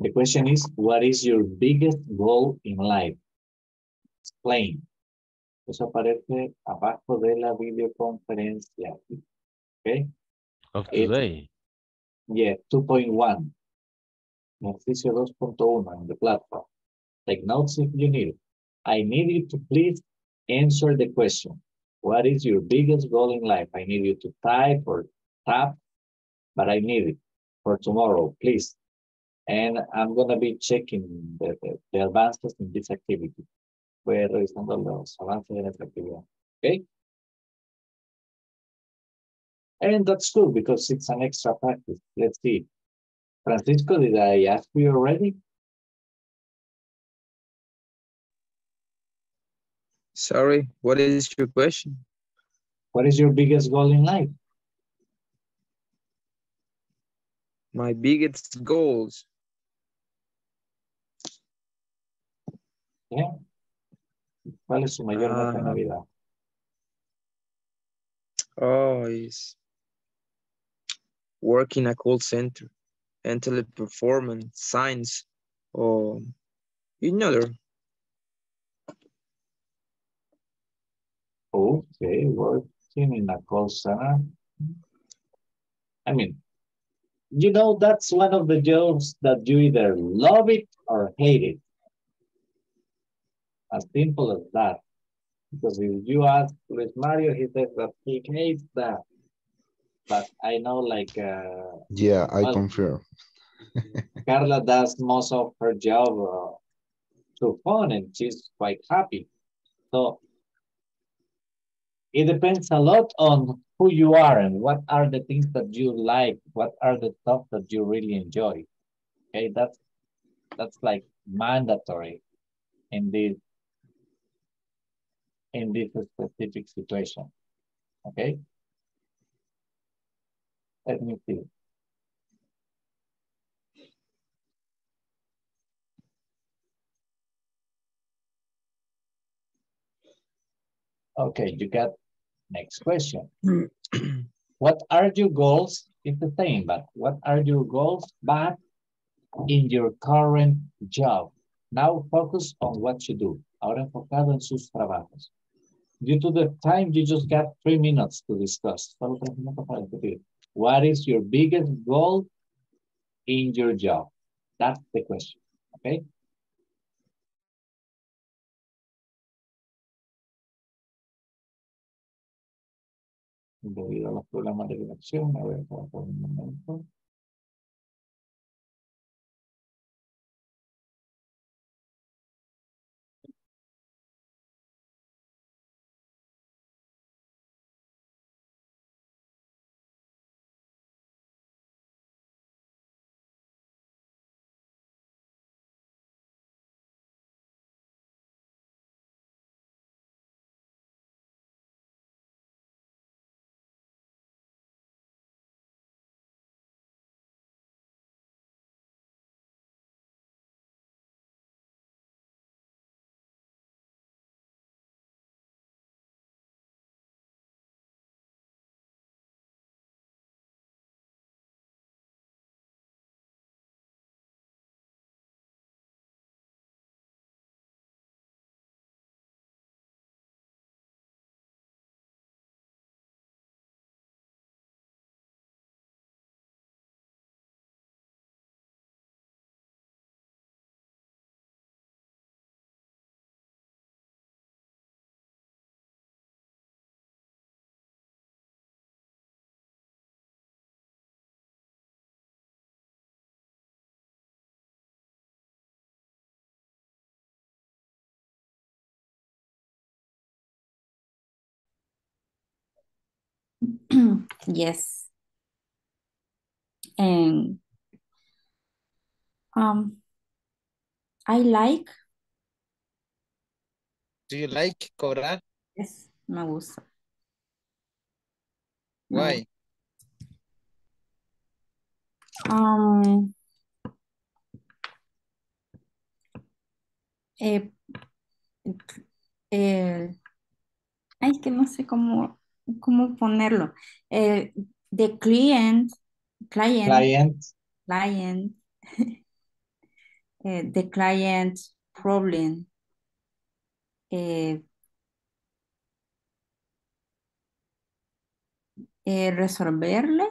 The question is, what is your biggest goal in life? Explain. Eso aparece abajo de la videoconferencia. Okay? Of today. It, yeah, two point one. Ejercicio two point one in the platform. Take notes if you need it. I need you to please answer the question. What is your biggest goal in life? I need you to type or tap, but I need it for tomorrow, please. And I'm going to be checking the, the, the advances in this activity. Voy a ir revisando los avances en esta actividad. Okay? And that's cool because it's an extra practice. Let's see. Francisco, did I ask you already? Sorry, what is your question? What is your biggest goal in life? My biggest goals. Yeah. ¿Cuál es su mayor meta en la vida? Oh, is work in a call center and teleperformance, science, or another. Okay, working in a call center. I mean, you know, that's one of the jobs that you either love it or hate it. As simple as that. Because if you ask Luis Mario, he says that he hates that. But I know, like... Uh, yeah, I well, confirm. Carla does most of her job uh, through phone, and she's quite happy. So it depends a lot on who you are and what are the things that you like, what are the stuff that you really enjoy. Okay, that's, that's like mandatory in this, in this specific situation, okay? Let me see. Okay, you got next question. What are your goals? It's the same, but what are your goals but in your current job? Now focus on what you do. Ahora enfocado en sus trabajos. Due to the time, you just got three minutes to discuss. What is your biggest goal in your job? That's the question, okay? Voy a los programas de dirección, a ver por un momento. Yes. And um I like. Do you like cobrar? Yes, me gusta. Why? Um eh, eh, ay, que no sé cómo ¿Cómo ponerlo? Eh, the client, client, client, client eh, the client problem. Eh, eh, resolverle.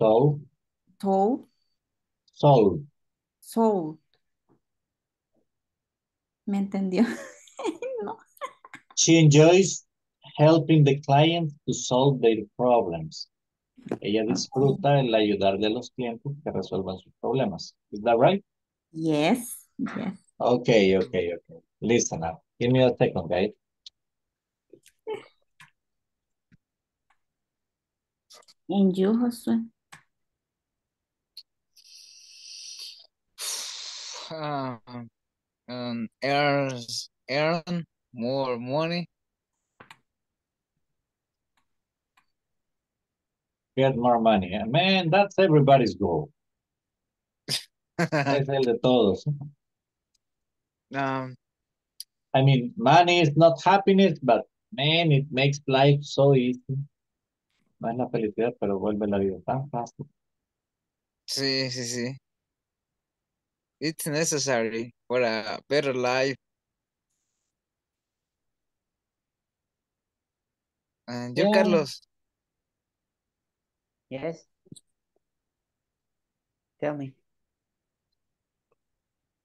Solve. Solve. Solve. Solve. ¿Me entendió? No. She enjoys helping the client to solve their problems. Ella disfruta el ayudar de los clientes que resuelvan sus problemas. Is that right? Yes. Yes. Okay, okay, okay. Listen up. Give me a second, guys. And you, Josué? Um, um, earns, earn more money. Get more money. Man, that's everybody's goal. Es el de todos. Um, I mean, money is not happiness, but man, it makes life so easy. No es la felicidad, pero vuelve la vida tan fácil. Sí, sí, sí. It's necessary for a better life. And yo, yeah. Carlos. Yes. Tell me.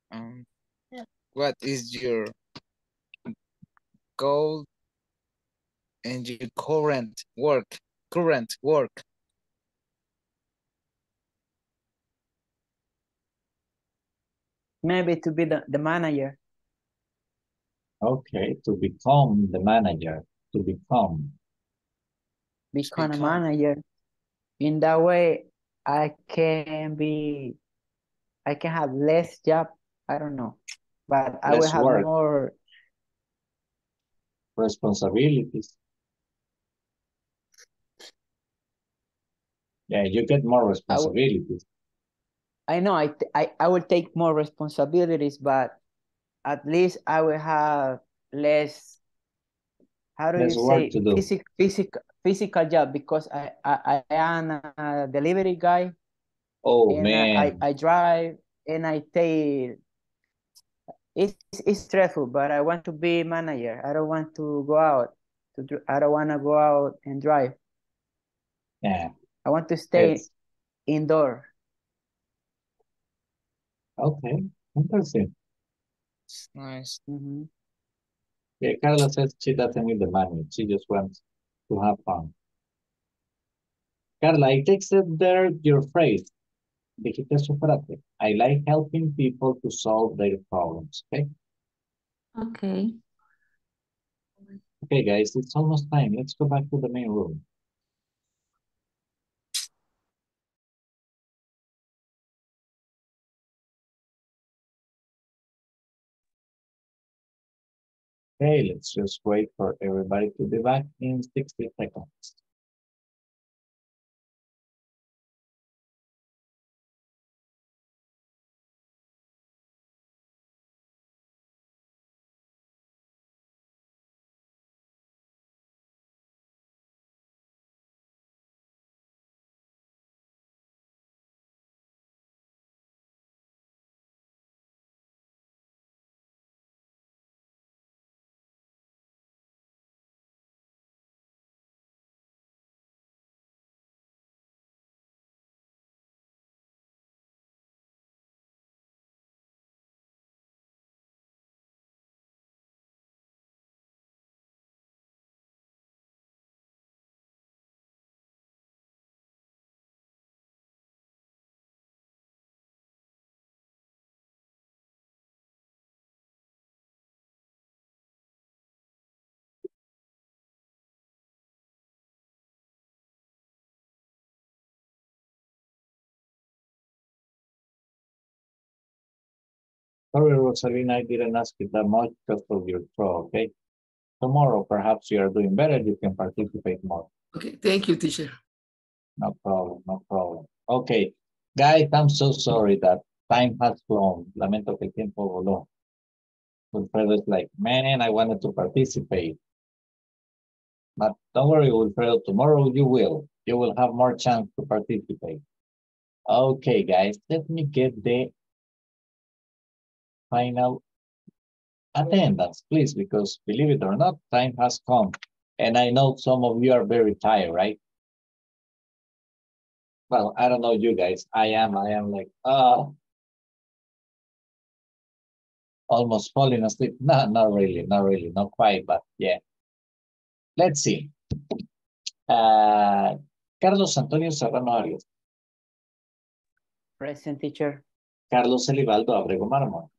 Um, yeah. What is your goal and your current work? Current work. Maybe to be the, the manager. Okay, to become the manager. To become. Become, become. a manager. In that way, I can be, I can have less job. I don't know. But less I will have work. more. Responsibilities. Yeah, you get more responsibilities. I know, I, I I will take more responsibilities, but at least I will have less, how do less you say, physical, physical, physical job, because I, I, I am a delivery guy. Oh, man. I, I drive and I take, it's, it's stressful, but I want to be manager. I don't want to go out. To, I don't want to go out and drive. Yeah. I want to stay yes. indoor. Okay, interesting. It's nice. Mm-hmm. Yeah, Carla says she doesn't need the money. She just wants to have fun. Carla, I texted there your phrase. Dijiste su frase. I like helping people to solve their problems. Okay. Okay. Okay, guys, it's almost time. Let's go back to the main room. Okay, let's just wait for everybody to be back in sixty seconds. Sorry, Rosalina, I didn't ask you that much because of your throw, okay? Tomorrow, perhaps you are doing better. You can participate more. Okay, thank you, teacher. No problem, no problem. Okay, guys, I'm so sorry that time has flown. Lamento que el tiempo voló. Wilfredo is like, man, I wanted to participate. But don't worry, Wilfredo, tomorrow you will. You will have more chance to participate. Okay, guys, let me get the final attendance, please, because believe it or not, time has come. And I know some of you are very tired, right? Well, I don't know you guys. I am, I am like, oh, almost falling asleep. No, not really, not really, not quite, but yeah. Let's see. Uh, Carlos Antonio Serrano Arias. Present, teacher. Carlos Elivaldo Abrego Marmol.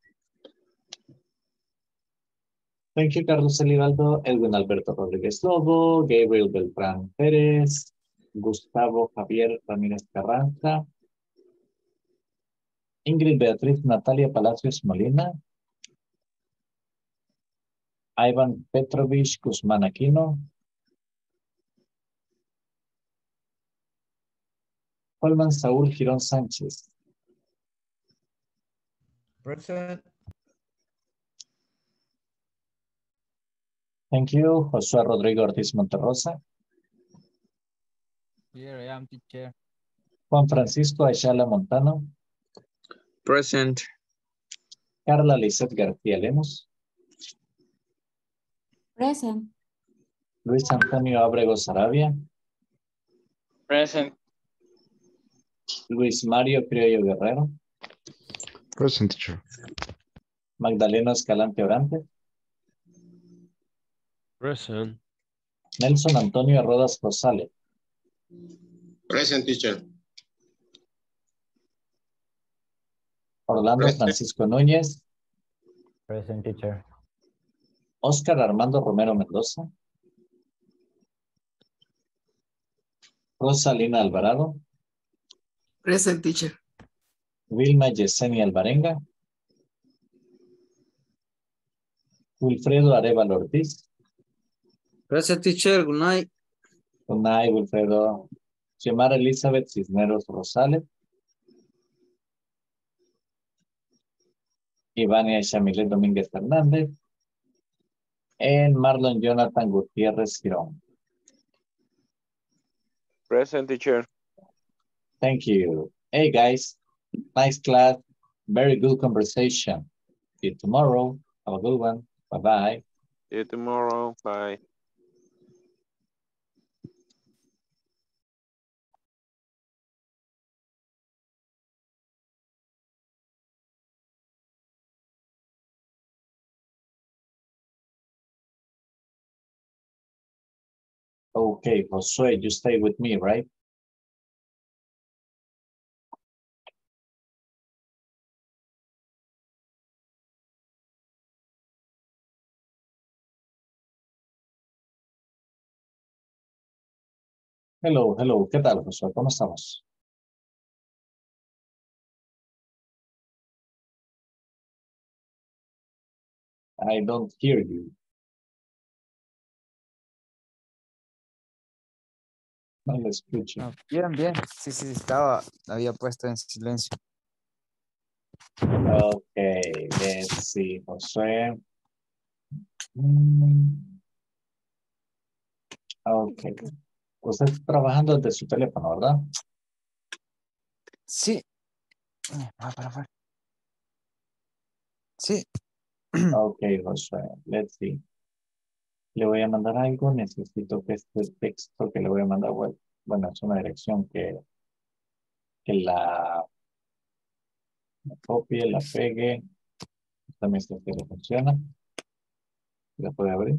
Thank you, Carlos Elivaldo. Edwin Alberto Rodriguez Lobo, Gabriel Beltrán Pérez, Gustavo Javier Ramírez Carranza, Ingrid Beatriz Natalia Palacios Molina, Ivan Petrovich Guzmán Aquino, Holman Saúl Girón Sánchez. Present. Thank you. Josué Rodrigo Ortiz Monterrosa. Here I am, teacher. Juan Francisco Ayala Montano. Present. Carla Lissette García Lemus. Present. Luis Antonio Abrego Saravia. Present. Luis Mario Criollo Guerrero. Present, teacher. Magdaleno Escalante Orantes. Present. Nelson Antonio Arrodas Rosales. Present, teacher. Orlando Present. Francisco Núñez. Present, teacher. Oscar Armando Romero Mendoza. Rosalina Alvarado. Present, teacher. Wilma Yesenia Alvarenga. Wilfredo Arevalo Ortiz. Present, teacher. Good night. Good night, Wilfredo. Xiomara Elizabeth Cisneros Rosales. Ivania Chamilet Dominguez Hernandez. And Marlon Jonathan Gutiérrez Girón. Present, teacher. Thank you. Hey, guys. Nice class. Very good conversation. See you tomorrow. Have a good one. Bye-bye. See you tomorrow. Bye. Okay, Josue, you stay with me, right? Hello, hello. ¿Qué tal, Josue? ¿Cómo estamos? I don't hear you. No lo escucho. No, bien, bien. Sí, sí, estaba. Había puesto en silencio. Ok, let's see, José. Ok. Usted está trabajando desde su teléfono, ¿verdad? Sí. Va para afuera. Sí. Ok, José. Let's see. Le voy a mandar algo, necesito que este texto que le voy a mandar, bueno, es una dirección que, que la, la copie, la pegue. También sé que no funciona. ¿La puede abrir?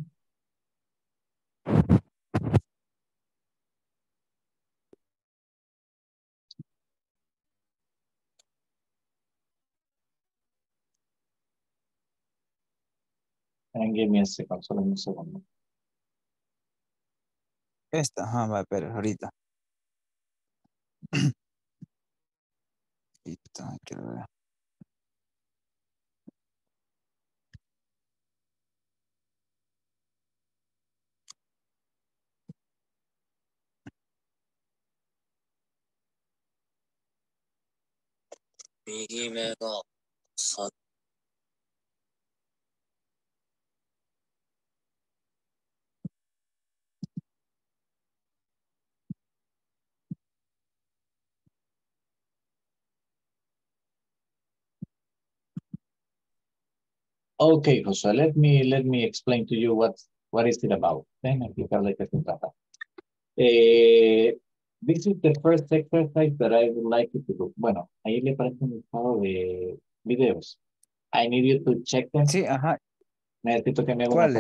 And give me a second, solo un segundo. Esta, ajá, va, pero ahorita. Esta, quiero ver. Biggie Mega. Okay, Josue, let me let me explain to you what what is it about. Then explicarle qué se trata. Eh, this is the first exercise that I would like you to do. Bueno, ahí le parece un listado de videos. I need you to check them. Sí, ajá. Necesito que me haga una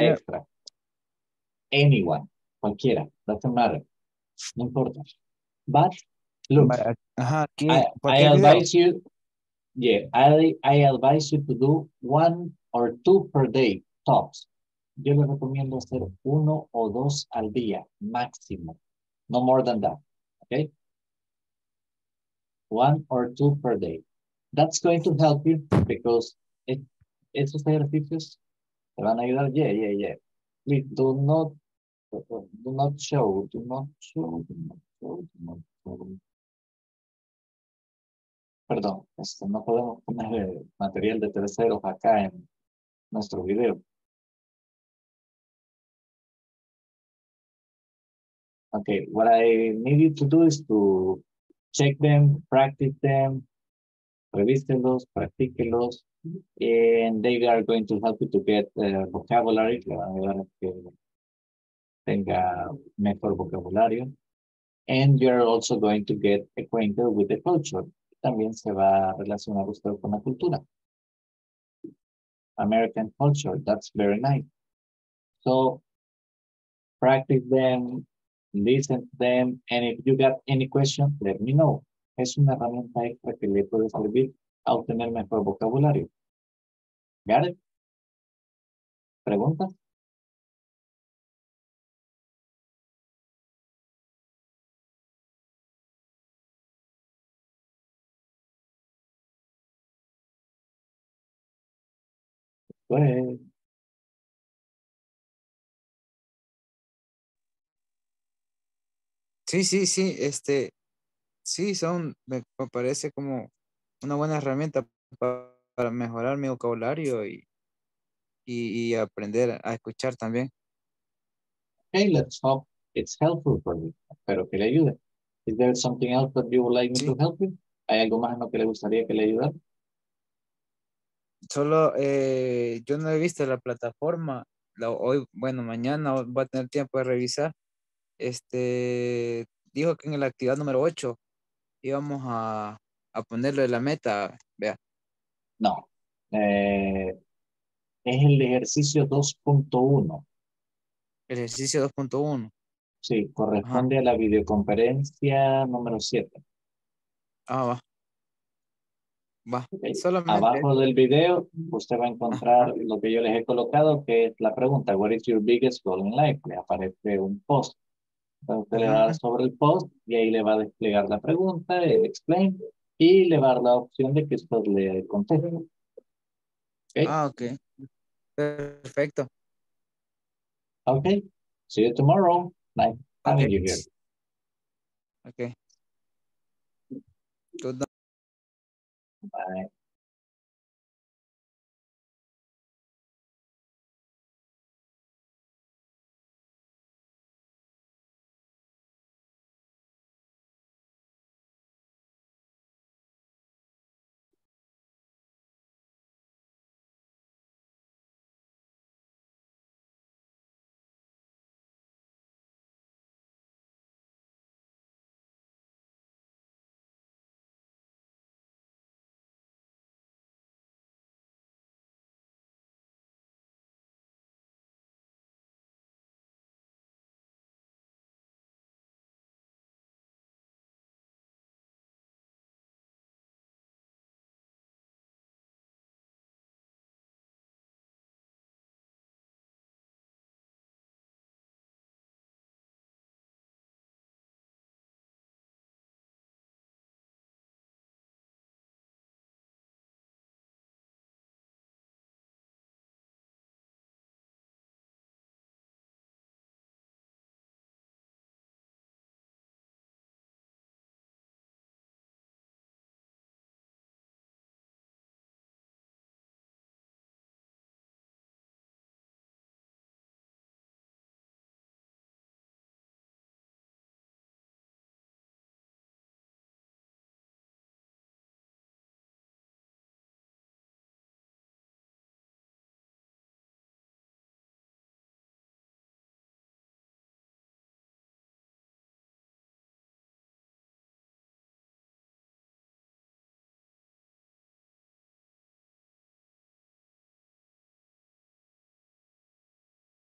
extra. anyone, cualquiera, doesn't matter, no importa. But look, but, uh-huh, I, I advise you, yeah, I, I advise you to do one or two per day, tops. Yo les recomiendo hacer uno o dos al día, máximo. No more than that, okay? One or two per day. That's going to help you because it, esos ejercicios te van a ayudar. Yeah, yeah, yeah. Please do not, do not show, do not show, do not show, do not show. Perdón, esto, no podemos poner material de terceros acá en nuestro video. Okay, what I need you to do is to check them, practice them, revístenlos, practíquenlos, and they are going to help you to get uh, vocabulary. Le van a ayudar a que tenga mejor vocabulario. And you're also going to get acquainted with the culture. También se va a relacionar usted con la cultura. American culture, that's very nice. So, practice them. Listen to them, and if you got any questions, let me know. Es una herramienta extra que le puede servir a obtener mejor vocabulario. ¿Got it? ¿Preguntas? Pues... Sí, sí, sí, este, sí, son, me parece como una buena herramienta para, para mejorar mi vocabulario y, y, y aprender a escuchar también. Okay, let's hope it's helpful for you. Espero que le ayude. Is there something else that you would like me sí. to help you? ¿Hay algo más en lo que le gustaría que le ayudara? Solo, eh, yo no he visto la plataforma, la, hoy, bueno, mañana voy a tener tiempo de revisar. Este, dijo que en la actividad número ocho íbamos a, a ponerlo en la meta, vea. No, eh, es el ejercicio dos punto uno. El ejercicio dos punto uno. Sí, corresponde, ajá, a la videoconferencia número siete. Ah, va. Va. Okay. Solamente... Abajo del video usted va a encontrar, ajá, lo que yo les he colocado, que es la pregunta, what is your biggest goal in life? Le aparece un post. Entonces usted le va a dar sobre el post y ahí le va a desplegar la pregunta, el explain, y le va a dar la opción de que usted le conteste. Okay. Ah, ok. Perfecto. Ok. See you tomorrow. Nice having you here. Ok. Good night. Bye.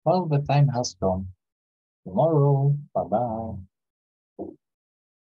Well, the time has gone. tomorrow. Bye-bye.